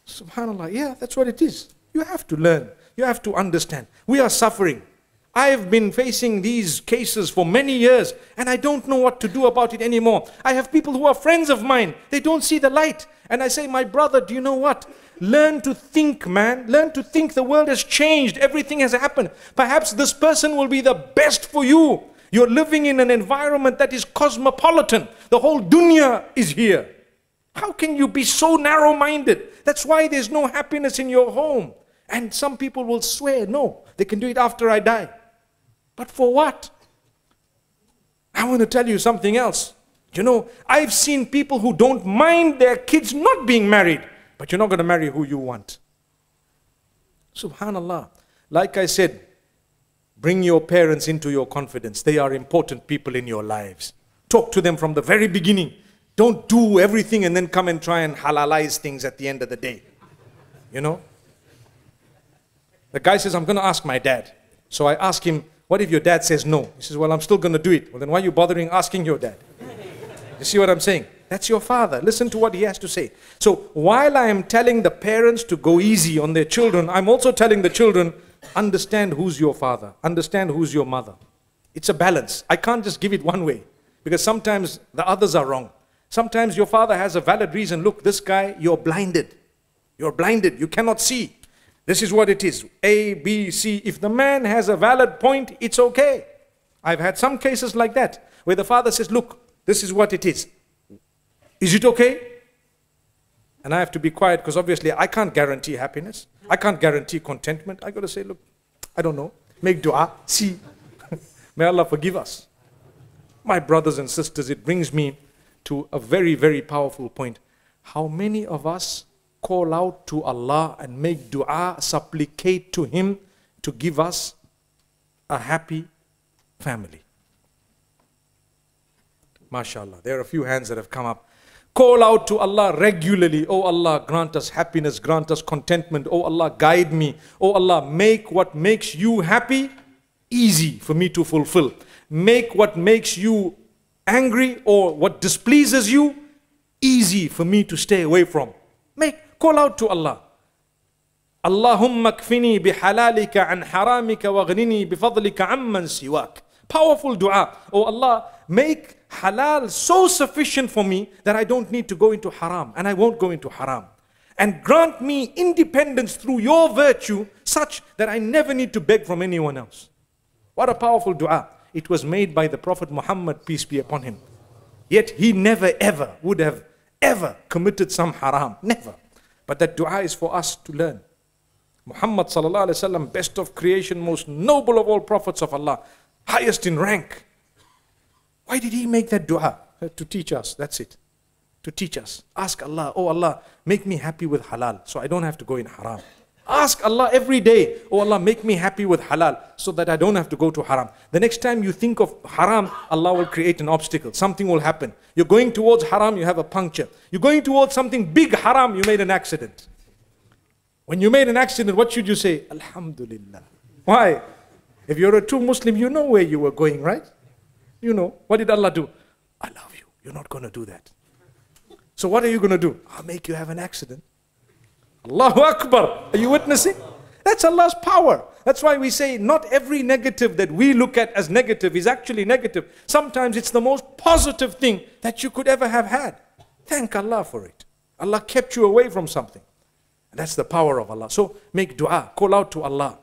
Subhanallah. Yeah, that's what it is. You have to learn. You have to understand. We are suffering. I've been facing these cases for many years, and I don't know what to do about it anymore. I have people who are friends of mine. They don't see the light. And I say, my brother, do you know what? Learn to think, man. Learn to think. The world has changed. Everything has happened. Perhaps this person will be the best for you. You're living in an environment that is cosmopolitan. The whole dunya is here. How can you be so narrow-minded? That's why there's no happiness in your home. And some people will swear, no, they can do it after I die. But for what? I want to tell you something else. You know, I've seen people who don't mind their kids not being married, but you're not going to marry who you want. Subhanallah. Like I said, bring your parents into your confidence. They are important people in your lives. Talk to them from the very beginning. Don't do everything and then come and try and halalize things at the end of the day. You know? The guy says, I'm going to ask my dad. So I ask him, what if your dad says no? He says, well, I'm still going to do it. Well, then why are you bothering asking your dad? You see what I'm saying? That's your father. Listen to what he has to say. So while I am telling the parents to go easy on their children, I'm also telling the children, understand who's your father, understand who's your mother. It's a balance. I can't just give it one way, because sometimes the others are wrong. Sometimes your father has a valid reason. Look, this guy, you're blinded. You're blinded. You cannot see. This is what it is. A, B, C. If the man has a valid point, it's okay. I've had some cases like that, where the father says, look, this is what it is. Is it okay? And I have to be quiet, because obviously I can't guarantee happiness. I can't guarantee contentment. I've got to say, look, I don't know. Make dua, see. May Allah forgive us. My brothers and sisters, it brings me to a very, very powerful point. How many of us call out to Allah and make dua, supplicate to Him to give us a happy family? MashaAllah, there are a few hands that have come up. Call out to Allah regularly. Oh Allah, grant us happiness, grant us contentment. Oh Allah, guide me. Oh Allah, make what makes you happy easy for me to fulfill. Make what makes you angry or what displeases you easy for me to stay away from. Make, call out to Allah. Allahumma kfini bihalalika an haramika wa ghnini bifadlika amman siwak. Powerful dua. Oh Allah, make halal so sufficient for me that I don't need to go into haram, and I won't go into haram. And grant me independence through your virtue such that I never need to beg from anyone else. What a powerful dua. It was made by the Prophet Muhammad, peace be upon him. Yet he never ever would have ever committed some haram. Never. But that dua is for us to learn. Muhammad sallallahu alayhi wa sallam, best of creation, most noble of all prophets of Allah, highest in rank. Why did he make that dua? To teach us, that's it. To teach us. Ask Allah, oh Allah, make me happy with halal so I don't have to go in haram. Ask Allah every day, oh Allah, make me happy with halal so that I don't have to go to haram. The next time you think of haram, Allah will create an obstacle. Something will happen. You're going towards haram, you have a puncture. You're going towards something big haram, you made an accident. When you made an accident, what should you say? Alhamdulillah. Why? If you're a true Muslim, you know where you were going, right? You know. What did Allah do? I love you. You're not going to do that. So what are you going to do? I'll make you have an accident. Allahu Akbar. Are you witnessing? That's Allah's power. That's why we say not every negative that we look at as negative is actually negative. Sometimes it's the most positive thing that you could ever have had. Thank Allah for it. Allah kept you away from something. And that's the power of Allah. So make dua. Call out to Allah.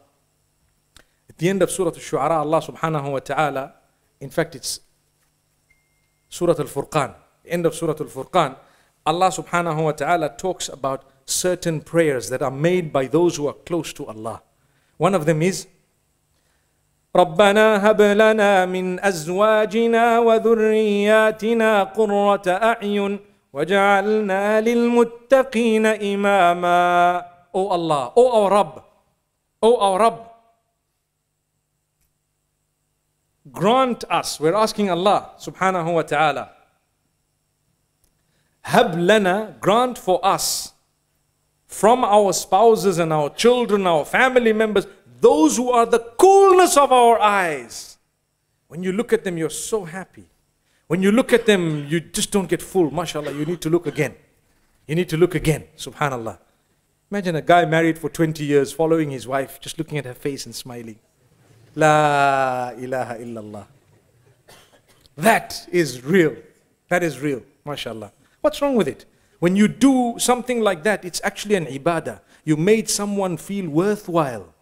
At the end of Surah Al-Shu'ara, Allah subhanahu wa ta'ala, in fact it's Surah Al-Furqan, end of Surah Al-Furqan, Allah subhanahu wa ta'ala talks about certain prayers that are made by those who are close to Allah. One of them is, رَبَّنَا هَبْ لَنَا مِنْ أَزْوَاجِنَا وَذُرِّيَّاتِنَا قُرَّةَ أَعْيُنٍ وَجَعَلْنَا لِلْمُتَّقِينَ إِمَامًا. O Allah, O our Rabb, O our Rabb, grant us, we're asking Allah subhanahu wa ta'ala, hab lana, grant for us, from our spouses and our children, our family members, those who are the coolness of our eyes. When you look at them, you're so happy. When you look at them, you just don't get full. Mashallah, you need to look again. You need to look again, subhanallah. Imagine a guy married for twenty years, following his wife, just looking at her face and smiling. La ilaha illallah. That is real. That is real. MashaAllah. What's wrong with it? When you do something like that, it's actually an ibadah. You made someone feel worthwhile.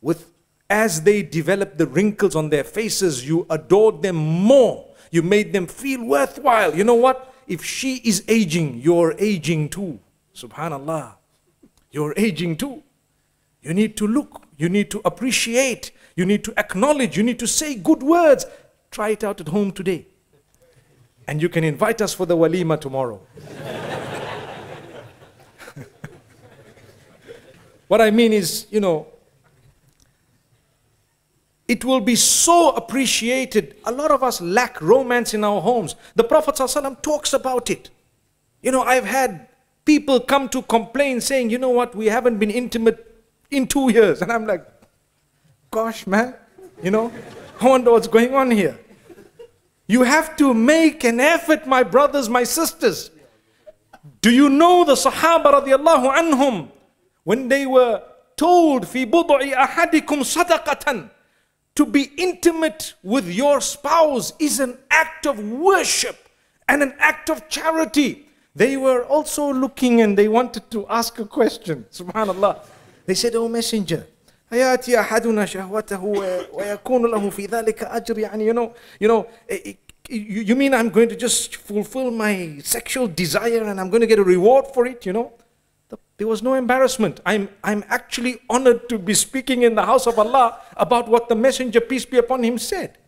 With, as they developed the wrinkles on their faces, you adored them more. You made them feel worthwhile. You know what? If she is aging, you're aging too. Subhanallah. You're aging too. You need to look. You need to appreciate. You need to acknowledge, you need to say good words. Try it out at home today. And you can invite us for the walima tomorrow. What I mean is, you know, it will be so appreciated. A lot of us lack romance in our homes. The Prophet ﷺ talks about it. You know, I've had people come to complain saying, you know what, we haven't been intimate in two years. And I'm like, gosh, man, you know, I wonder what's going on here. You have to make an effort, my brothers, my sisters. Do you know the Sahaba radiallahu anhum, when they were told, fi bud'i ahadikum sadaqatan, to be intimate with your spouse is an act of worship and an act of charity. They were also looking and they wanted to ask a question, subhanallah. They said, oh messenger, يأتي أحدنا شهوته ويكون له في ذلك أجر. يعني you know, you know, you mean I'm going to just fulfill my sexual desire and I'm going to get a reward for it? You know, there was no embarrassment. I'm I'm actually honored to be speaking in the house of Allah about what the Messenger, peace be upon him, said.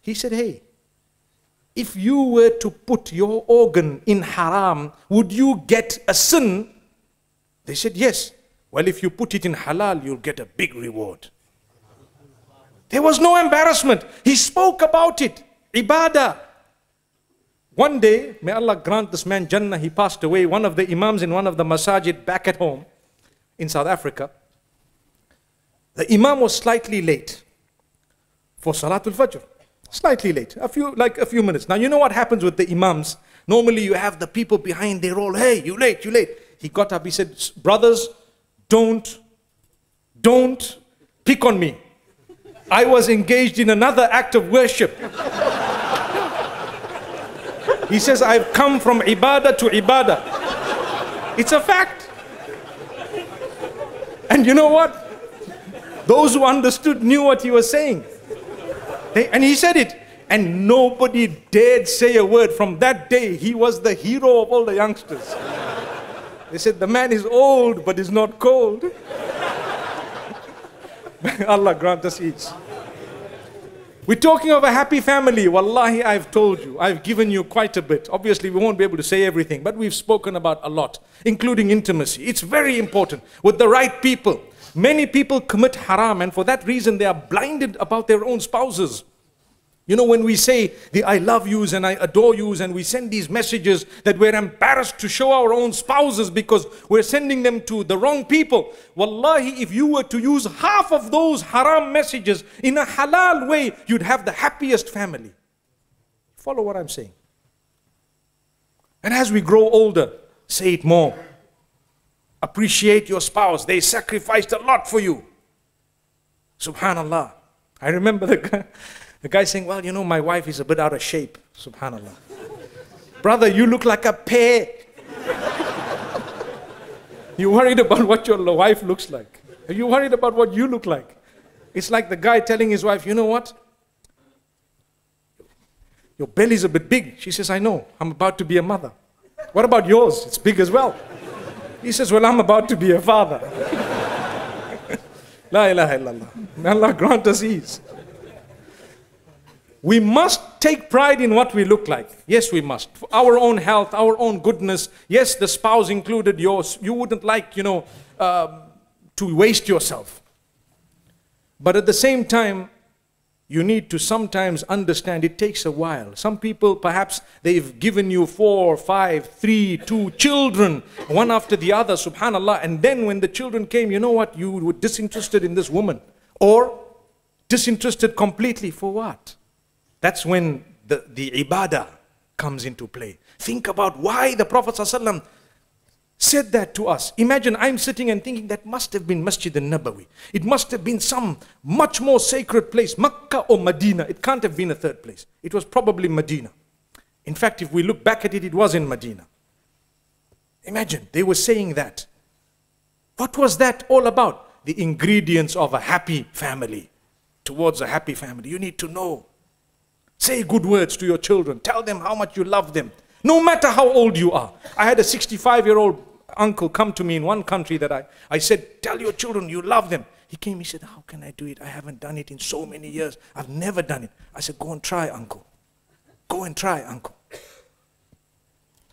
He said, hey, if you were to put your organ in haram, would you get a sin? They said, yes. Well, if you put it in halal, you'll get a big reward. There was no embarrassment. He spoke about it. Ibadah. One day, may Allah grant this man Jannah, he passed away, one of the imams in one of the masajid back at home in South Africa. The imam was slightly late for Salatul Fajr. Slightly late, a few, like a few minutes. Now, you know what happens with the imams. Normally, you have the people behind, they're all, hey, you late, you late. He got up, he said, brothers, don't, don't pick on me. I was engaged in another act of worship. He says, I've come from ibadah to ibadah. It's a fact. And you know what? Those who understood knew what he was saying. They, and he said it, and nobody dared say a word. From that day, he was the hero of all the youngsters. They said, the man is old, but is not cold. Allah grant us each. We're talking of a happy family. Wallahi, I've told you, I've given you quite a bit. Obviously, we won't be able to say everything, but we've spoken about a lot, including intimacy. It's very important with the right people. Many people commit haram, and for that reason they are blinded about their own spouses. You know, when we say the I love yous and I adore yous, and we send these messages that we're embarrassed to show our own spouses because we're sending them to the wrong people. Wallahi, if you were to use half of those haram messages in a halal way, you'd have the happiest family. Follow what I'm saying. And as we grow older, say it more. Appreciate your spouse. They sacrificed a lot for you. Subhanallah. I remember the guy, the guy saying, well, you know, my wife is a bit out of shape. Subhanallah. Brother, you look like a pear. You're worried about what your wife looks like. Are you worried about what you look like? It's like the guy telling his wife, you know what? Your belly's a bit big. She says, I know. I'm about to be a mother. What about yours? It's big as well. He says, well, I'm about to be a father. La ilaha illallah. May Allah grant us ease. We must take pride in what we look like. Yes, we must. For our own health, our own goodness. Yes, the spouse included yours. You wouldn't like, you know, uh, to waste yourself. But at the same time, you need to sometimes understand it takes a while. Some people, perhaps they've given you four, five, three, two children, one after the other, subhanallah. And then when the children came, you know what? You were disinterested in this woman, or disinterested completely for what? That's when the, the ibadah comes into play. Think about why the Prophet ﷺ said that to us. Imagine I'm sitting and thinking that must have been Masjid al-Nabawi. It must have been some much more sacred place, Makkah or Medina. It can't have been a third place. It was probably Medina. In fact, if we look back at it, it was in Medina. Imagine, they were saying that. What was that all about? The ingredients of a happy family. Towards a happy family, you need to know. Say good words to your children. Tell them how much you love them. No matter how old you are. I had a sixty-five-year-old uncle come to me in one country that I, I said, tell your children you love them. He came, he said, how can I do it? I haven't done it in so many years. I've never done it. I said, go and try, uncle. Go and try, uncle.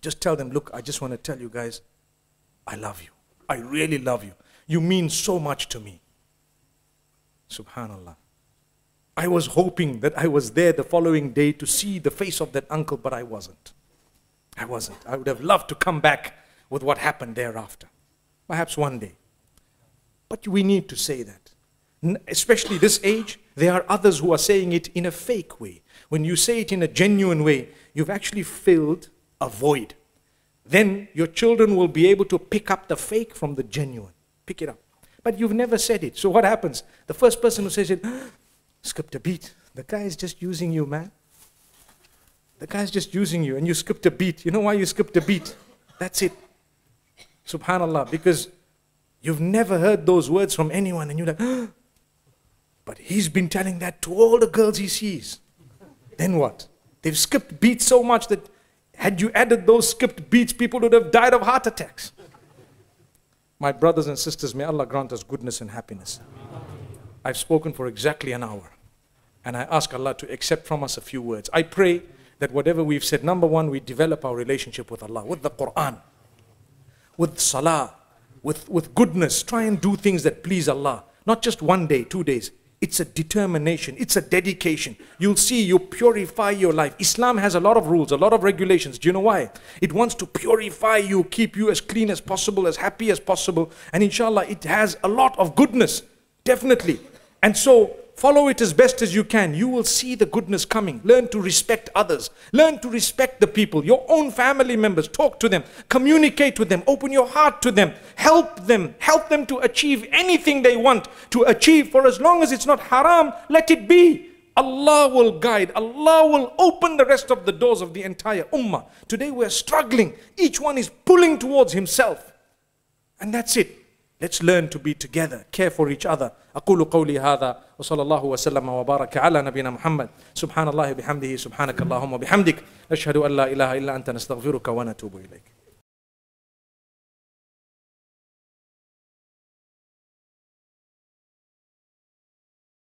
Just tell them, look, I just want to tell you guys, I love you. I really love you. You mean so much to me. Subhanallah. I was hoping that I was there the following day to see the face of that uncle, but I wasn't. I wasn't. I would have loved to come back with what happened thereafter. Perhaps one day. But we need to say that. Especially this age, there are others who are saying it in a fake way. When you say it in a genuine way, you've actually filled a void. Then your children will be able to pick up the fake from the genuine. Pick it up. But you've never said it. So what happens? The first person who says it, skipped a beat. The guy is just using you, man. The guy's just using you and you skipped a beat. You know why you skipped a beat? That's it. Subhanallah. Because You've never heard those words from anyone, and you're like, oh, but he's been telling that to all the girls he sees. Then what? They've skipped beats so much that had you added those skipped beats, people would have died of heart attacks. My brothers and sisters, may Allah grant us goodness and happiness. I've spoken for exactly an hour, and I ask Allah to accept from us a few words. I pray that whatever we've said, number one, we develop our relationship with Allah, with the Quran, with Salah, with, with goodness. Try and do things that please Allah. Not just one day, two days. It's a determination. It's a dedication. You'll see, you purify your life. Islam has a lot of rules, a lot of regulations. Do you know why? It wants to purify you, keep you as clean as possible, as happy as possible. And inshallah, it has a lot of goodness, definitely. And so, follow it as best as you can. You will see the goodness coming. Learn to respect others. Learn to respect the people, your own family members. Talk to them. Communicate with them. Open your heart to them. Help them. Help them to achieve anything they want to achieve. For as long as it's not haram, let it be. Allah will guide. Allah will open the rest of the doors of the entire ummah. Today we're struggling. Each one is pulling towards himself. And that's it. Let's learn to be together, care for each other. أقول قولي هذا وصلى الله وسلم وبارك على نبينا محمد سبحان الله بحمده سبحانك اللهم وبحمدك أشهد أن لا إله إلا أنت نستغفرك ونتوب إليك.